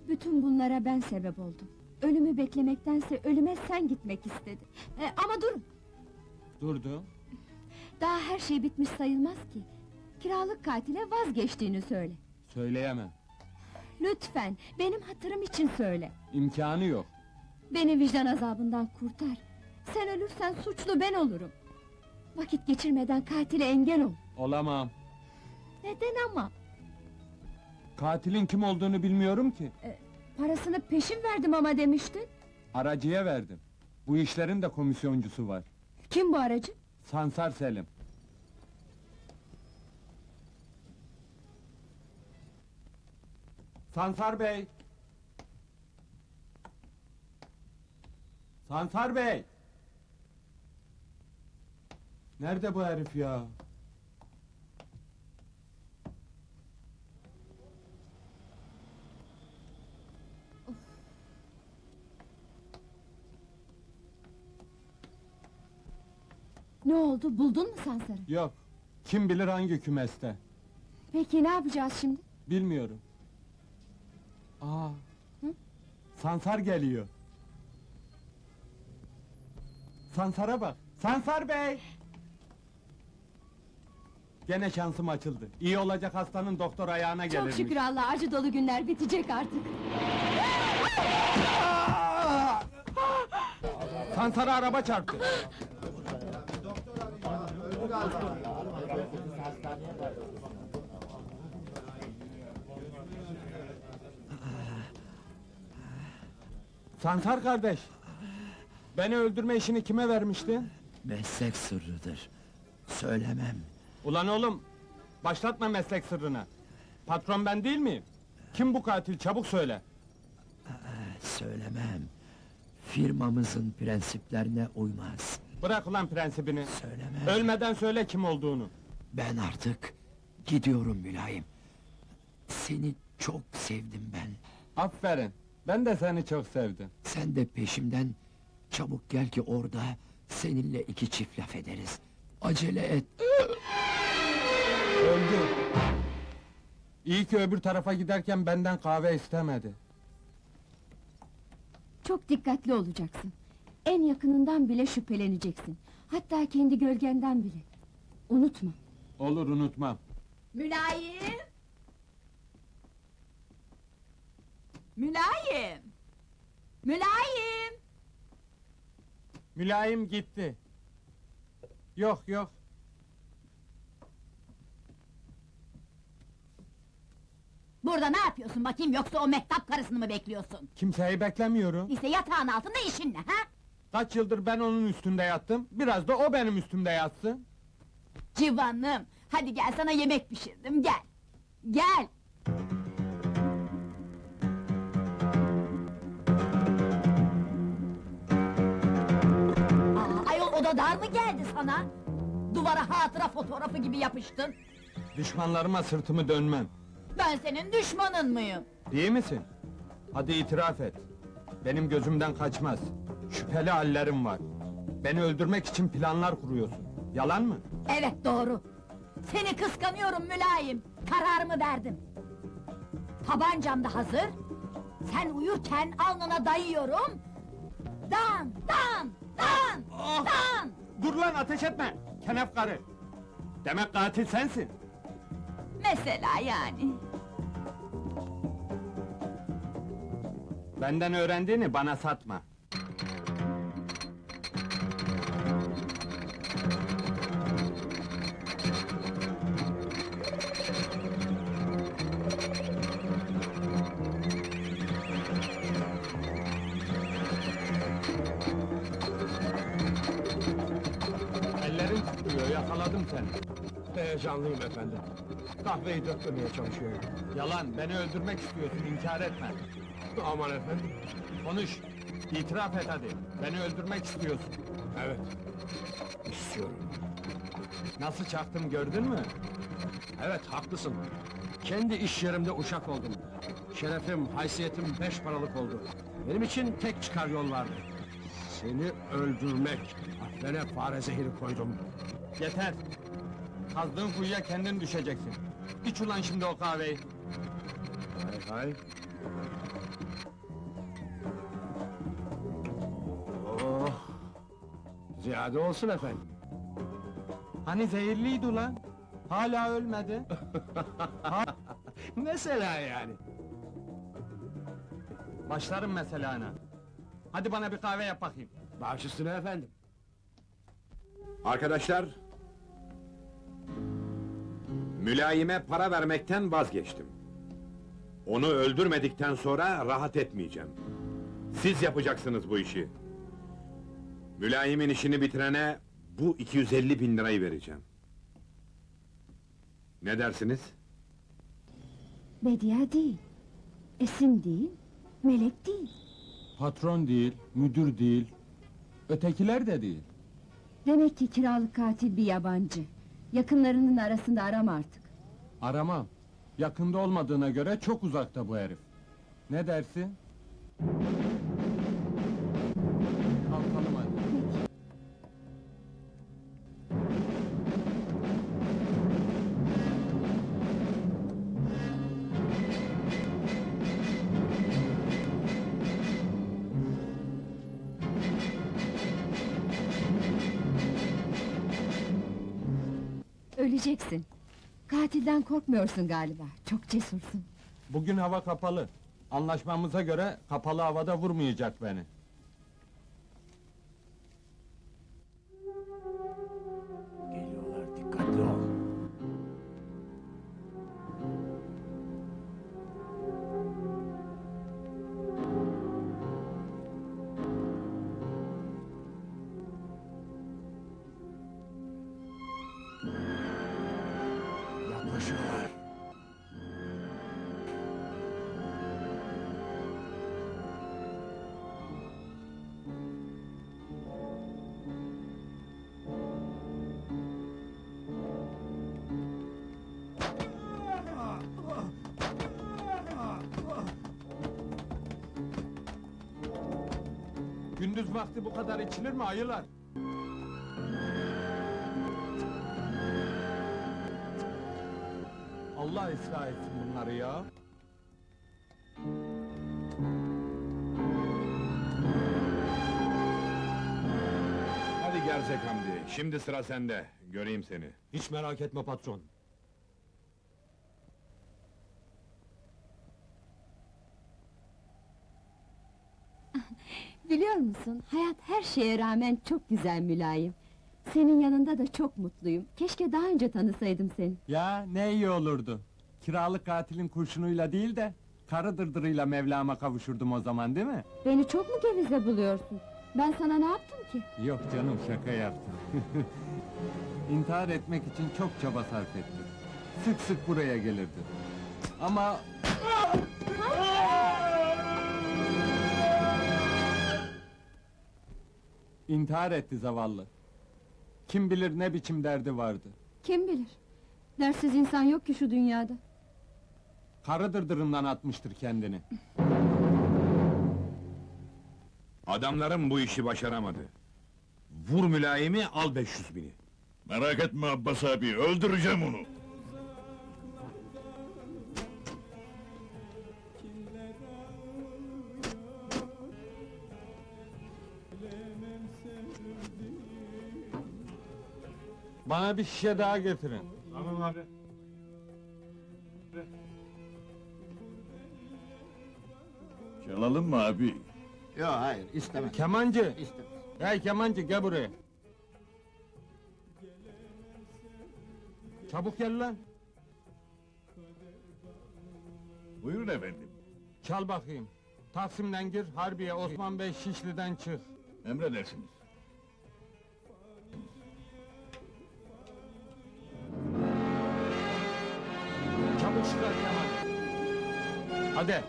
Bütün bunlara ben sebep oldum. Ölümü beklemektense ölüme sen gitmek istedin. Ama durun! Durdum. Daha her şey bitmiş sayılmaz ki. Kiralık katile vazgeçtiğini söyle. Söyleyemem. Lütfen, benim hatırım için söyle. İmkanı yok. Beni vicdan azabından kurtar. Sen ölürsen suçlu ben olurum. Vakit geçirmeden katile engel ol. Olamam. Neden ama? Katilin kim olduğunu bilmiyorum ki. Parasını peşin verdim ama demiştin. Aracıya verdim. Bu işlerin de komisyoncusu var. Kim bu aracı? Sansar Selim. Sansar Bey! Sansar Bey! Nerede bu herif ya? Ne oldu, buldun mu Sansar'ı? Yok, kim bilir hangi kümeste. Peki ne yapacağız şimdi? Bilmiyorum. Hı? Sansar geliyor. Sansar'a bak, Sansar Bey! Gene şansım açıldı, iyi olacak hastanın doktor ayağına gelirmiş. Çok şükür Allah'a, acı dolu günler bitecek artık. Sansar'a araba çarptı. Sansar kardeş, beni öldürme işini kime vermiştin? Meslek sırrıdır, söylemem. Ulan oğlum, başlatma meslek sırrına. Patron ben değil miyim? Kim bu katil, çabuk söyle. Söylemem. Firmamızın prensiplerine uymaz. Bırak ulan prensibini! Söylemem! Ölmeden söyle kim olduğunu! Ben artık gidiyorum Mülayim. Seni çok sevdim ben. Aferin! Ben de seni çok sevdim. Sen de peşimden çabuk gel ki orada seninle 2 çift laf ederiz. Acele et! Öldü. İyi ki öbür tarafa giderken benden kahve istemedi. Çok dikkatli olacaksın. En yakınından bile şüpheleneceksin. Hatta kendi gölgenden bile. Unutma. Olur, unutmam. Mülayim! Mülayim! Mülayim! Mülayim gitti. Yok, yok. Burada ne yapıyorsun bakayım, yoksa o Mehtap karısını mı bekliyorsun? Kimseyi beklemiyorum. İşte yatağın altında işin ne, ha? Kaç yıldır ben onun üstünde yattım, biraz da o benim üstümde yatsın. Civanım, hadi gel sana yemek pişirdim, gel! Gel! Aa, ayol oda dar mı geldi sana? Duvara hatıra fotoğrafı gibi yapıştın! Düşmanlarıma sırtımı dönmem! Ben senin düşmanın mıyım? Değil misin? Hadi itiraf et! Benim gözümden kaçmaz! Şüpheli hallerim var! Beni öldürmek için planlar kuruyorsun! Yalan mı? Evet, doğru! Seni kıskanıyorum Mülayim! Kararımı verdim! Tabancam da hazır! Sen uyurken alnına dayıyorum! Dan! Dan! Dan! Oh! Dan! Dur lan, ateş etme! Kenef karı! Demek katil sensin! Mesela yani! Benden öğrendiğini bana satma! Ellerin tutuyor, yakaladım seni! Heyecanlıyım efendim! Kahveyi dökmemeye çalışıyorum. Yalan, beni öldürmek istiyorsun, inkar etme. Aman efendim. Konuş, itiraf et hadi. Beni öldürmek istiyorsun. Evet, istiyorum. Nasıl çaktım gördün mü? Evet, haklısın. Kendi iş yerimde uşak oldum. Şerefim, haysiyetim 5 paralık oldu. Benim için tek çıkar yol vardı. Seni öldürmek. Aklına fare zehri koydum. Yeter! Kazdığın kuyuya kendin düşeceksin. İç ulan şimdi o kahveyi! Hay hay! Oh! Ziyade olsun efendim! Hani zehirliydi ulan? Hala ölmedi! Mesela yani! Başlarım meselana! Hadi bana bir kahve yap bakayım! Baş üstüne efendim! Arkadaşlar! Mülayime para vermekten vazgeçtim. Onu öldürmedikten sonra rahat etmeyeceğim. Siz yapacaksınız bu işi. Mülayimin işini bitirene bu 250.000 lirayı vereceğim. Ne dersiniz? Bediye değil, Esin değil, Melek değil. Patron değil, müdür değil, ötekiler de değil. Demek ki kiralık katil bir yabancı. Yakınlarının arasında arama artık. Aramam. Yakında olmadığına göre çok uzakta bu herif. Ne dersin? Kalkalım hadi. Peki. Öleceksin. Katilden korkmuyorsun galiba, çok cesursun. Bugün hava kapalı. Anlaşmamıza göre kapalı havada vurmayacak beni. Geliyorlar, dikkatli ol. Gündüz vakti bu kadar içilir mi ayılar? Allah ıslah etsin bunları ya. Hadi Gerzek Hamdi, şimdi sıra sende. Göreyim seni. Hiç merak etme patron. Biliyor musun, hayat her şeye rağmen çok güzel Mülayim. Senin yanında da çok mutluyum. Keşke daha önce tanısaydım seni. Ya ne iyi olurdu. Kiralık katilin kurşunuyla değil de karı dırdırıyla Mevlam'a kavuşurdum o zaman, değil mi? Beni çok mu gevize buluyorsun? Ben sana ne yaptım ki? Yok canım, şaka yaptım. İntihar etmek için çok çaba sarf ettim. Sık sık buraya gelirdim. Ama... İntihar etti zavallı. Kim bilir ne biçim derdi vardı. Kim bilir? Dertsiz insan yok ki şu dünyada. Karı dırdırından atmıştır kendini. Adamlarım bu işi başaramadı. Vur Mülayim'i, al 500.000'i. Merak etme Abbas abi, öldüreceğim onu. Bana bir şişe daha getirin. Tamam abi. Çalalım mı abi? Yok, hayır, istemem. Kemancı! İstemem. Hey kemancı, gel buraya! Çabuk gel lan! Buyurun efendim. Çal bakayım. Taksim'den gir, Harbiye, Osman Bey, Şişli'den çık. Emredersiniz. Çabuk şuraya keman! Hadi!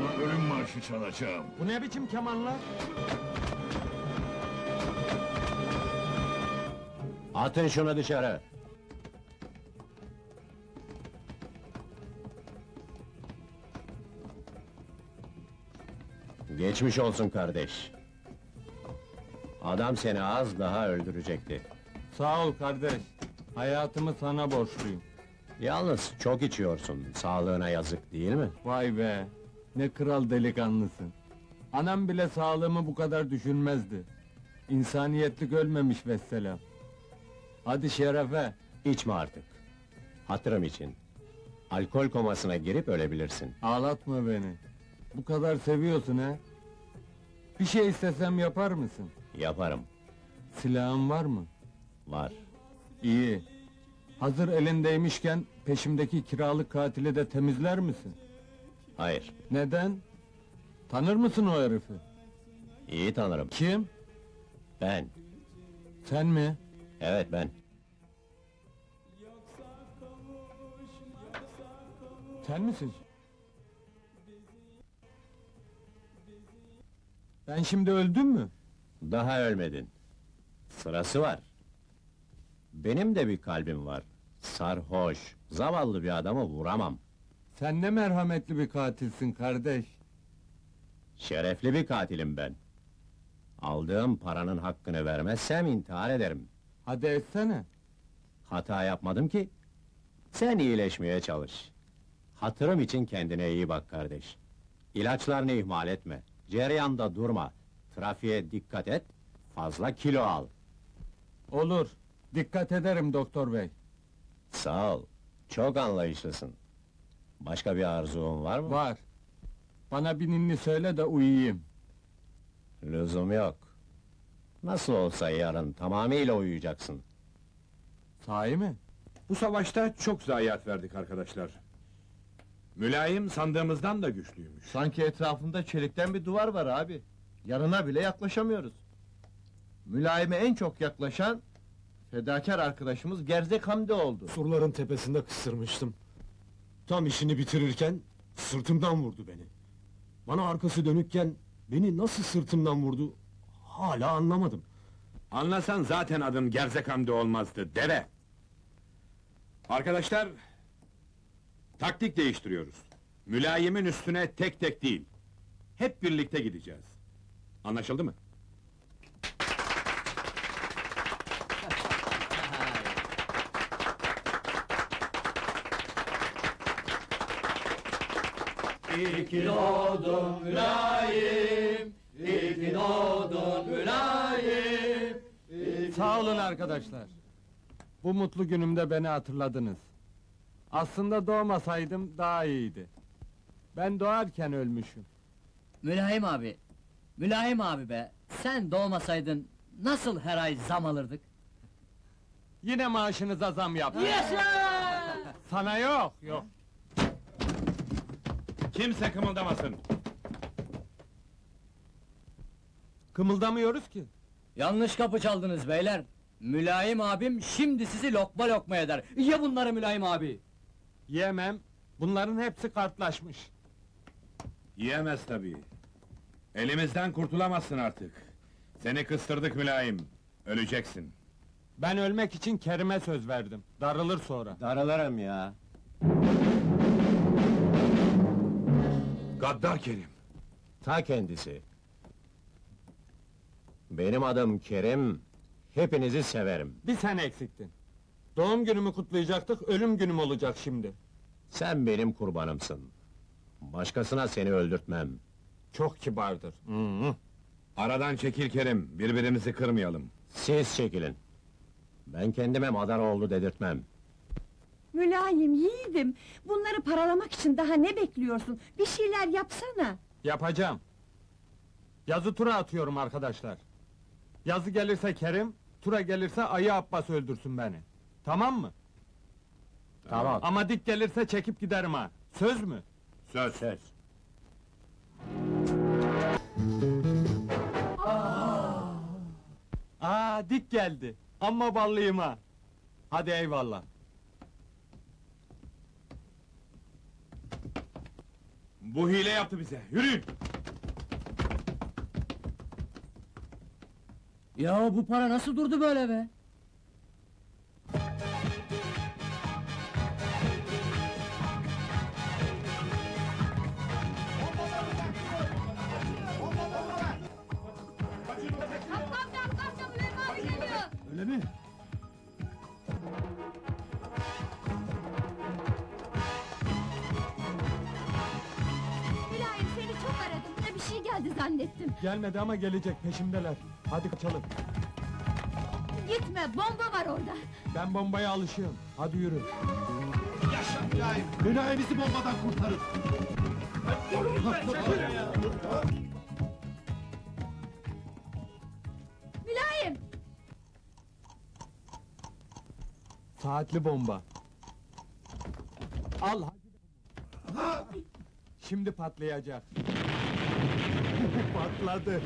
Buna ölüm marşı çalacağım. Bu ne biçim kemanlar? Atın şunu dışarı! Geçmiş olsun kardeş. Adam seni az daha öldürecekti. Sağ ol kardeş. Hayatımı sana borçluyum. Yalnız çok içiyorsun. Sağlığına yazık değil mi? Vay be! Ne kral delikanlısın. Anam bile sağlığımı bu kadar düşünmezdi. İnsaniyetlik ölmemiş vesselam. Hadi şerefe! İçme artık. Hatırım için. Alkol komasına girip ölebilirsin. Ağlatma beni. Bu kadar seviyorsun he? Bir şey istesem yapar mısın? Yaparım. Silahın var mı? Var. İyi. Hazır elindeymişken peşimdeki kiralık katili de temizler misin? Hayır. Neden? Tanır mısın o herifi? İyi tanırım. Kim? Ben. Sen mi? Evet, ben. Sen misin? Ben şimdi öldüm mü? Daha ölmedin. Sırası var. Benim de bir kalbim var. Sarhoş, zavallı bir adamı vuramam. Sen ne merhametli bir katilsin kardeş. Şerefli bir katilim ben. Aldığım paranın hakkını vermezsem intihar ederim. Hadi etsene. Hata yapmadım ki. Sen iyileşmeye çalış. Hatırım için kendine iyi bak kardeş. İlaçlarını ihmal etme. Cereyanda durma. Trafiğe dikkat et, fazla kilo al. Olur, dikkat ederim doktor bey. Sağ ol, çok anlayışlısın. Başka bir arzun var mı? Var. Bana bir ninni söyle de uyuyayım. Lüzum yok. Nasıl olsa yarın tamamıyla uyuyacaksın. Sahi mi? Bu savaşta çok zayiat verdik arkadaşlar. Mülayim sandığımızdan da güçlüymüş. Sanki etrafında çelikten bir duvar var abi. Yanına bile yaklaşamıyoruz. Mülayime en çok yaklaşan fedakar arkadaşımız Gerzek Hamdi oldu. Surların tepesinde kıstırmıştım. Tam işini bitirirken sırtımdan vurdu beni. Bana arkası dönükken beni nasıl sırtımdan vurdu hala anlamadım. Anlasan zaten adım Gerzek Hamdi olmazdı deve. Arkadaşlar taktik değiştiriyoruz. Mülayimin üstüne tek tek değil. Hep birlikte gideceğiz. Anlaşıldı mı? İkin oldun Mülayim, ikin oldun Mülayim. Sağ olun arkadaşlar. Bu mutlu günümde beni hatırladınız. Aslında doğmasaydım daha iyiydi. Ben doğarken ölmüşüm. Mülayim abi be! Sen doğmasaydın nasıl her ay zam alırdık? Yine maaşınıza zam yaptım. Yaşa! Sana yok! Yok! Kimse kımıldamasın! Kımıldamıyoruz ki! Yanlış kapı çaldınız beyler! Mülayim abim şimdi sizi lokma lokma eder! Ye bunları Mülayim abi! Yemem! Bunların hepsi kartlaşmış! Yiyemez tabii! Elimizden kurtulamazsın artık! Seni kıstırdık Mülayim! Öleceksin! Ben ölmek için Kerim'e söz verdim, darılır sonra! Darılırım ya! Gaddar Kerim! Ta kendisi! Benim adım Kerim, hepinizi severim! Bir sen eksiktin! Doğum günümü kutlayacaktık, ölüm günüm olacak şimdi! Sen benim kurbanımsın! Başkasına seni öldürtmem! Çok kibardır! Hı-hı. Aradan çekil Kerim, birbirimizi kırmayalım! Siz çekilin! Ben kendime Madaroğlu dedirtmem! Mülayim yiğidim, bunları paralamak için daha ne bekliyorsun? Bir şeyler yapsana! Yapacağım! Yazı tura atıyorum arkadaşlar! Yazı gelirse Kerim, tura gelirse Ayı Abbas öldürsün beni! Tamam mı? Tamam! Ama dik gelirse çekip giderim ha! Söz mü? Söz! Söz! Aa, dik geldi! Amma ballıyım ha! Hadi eyvallah! Bu hile yaptı bize, yürüyün! Ya bu para nasıl durdu böyle be? Öyle mi? Mülayim seni çok aradım, buna bir şey geldi zannettim. Gelmedi ama gelecek, peşimdeler. Hadi kaçalım. Gitme, bomba var orada. Ben bombaya alışığım, hadi yürü. Yaşa Mülayim! Mülayim bizi bombadan kurtarır. Mülayim! Saatli bomba! Al! Şimdi patlayacak! Patladı!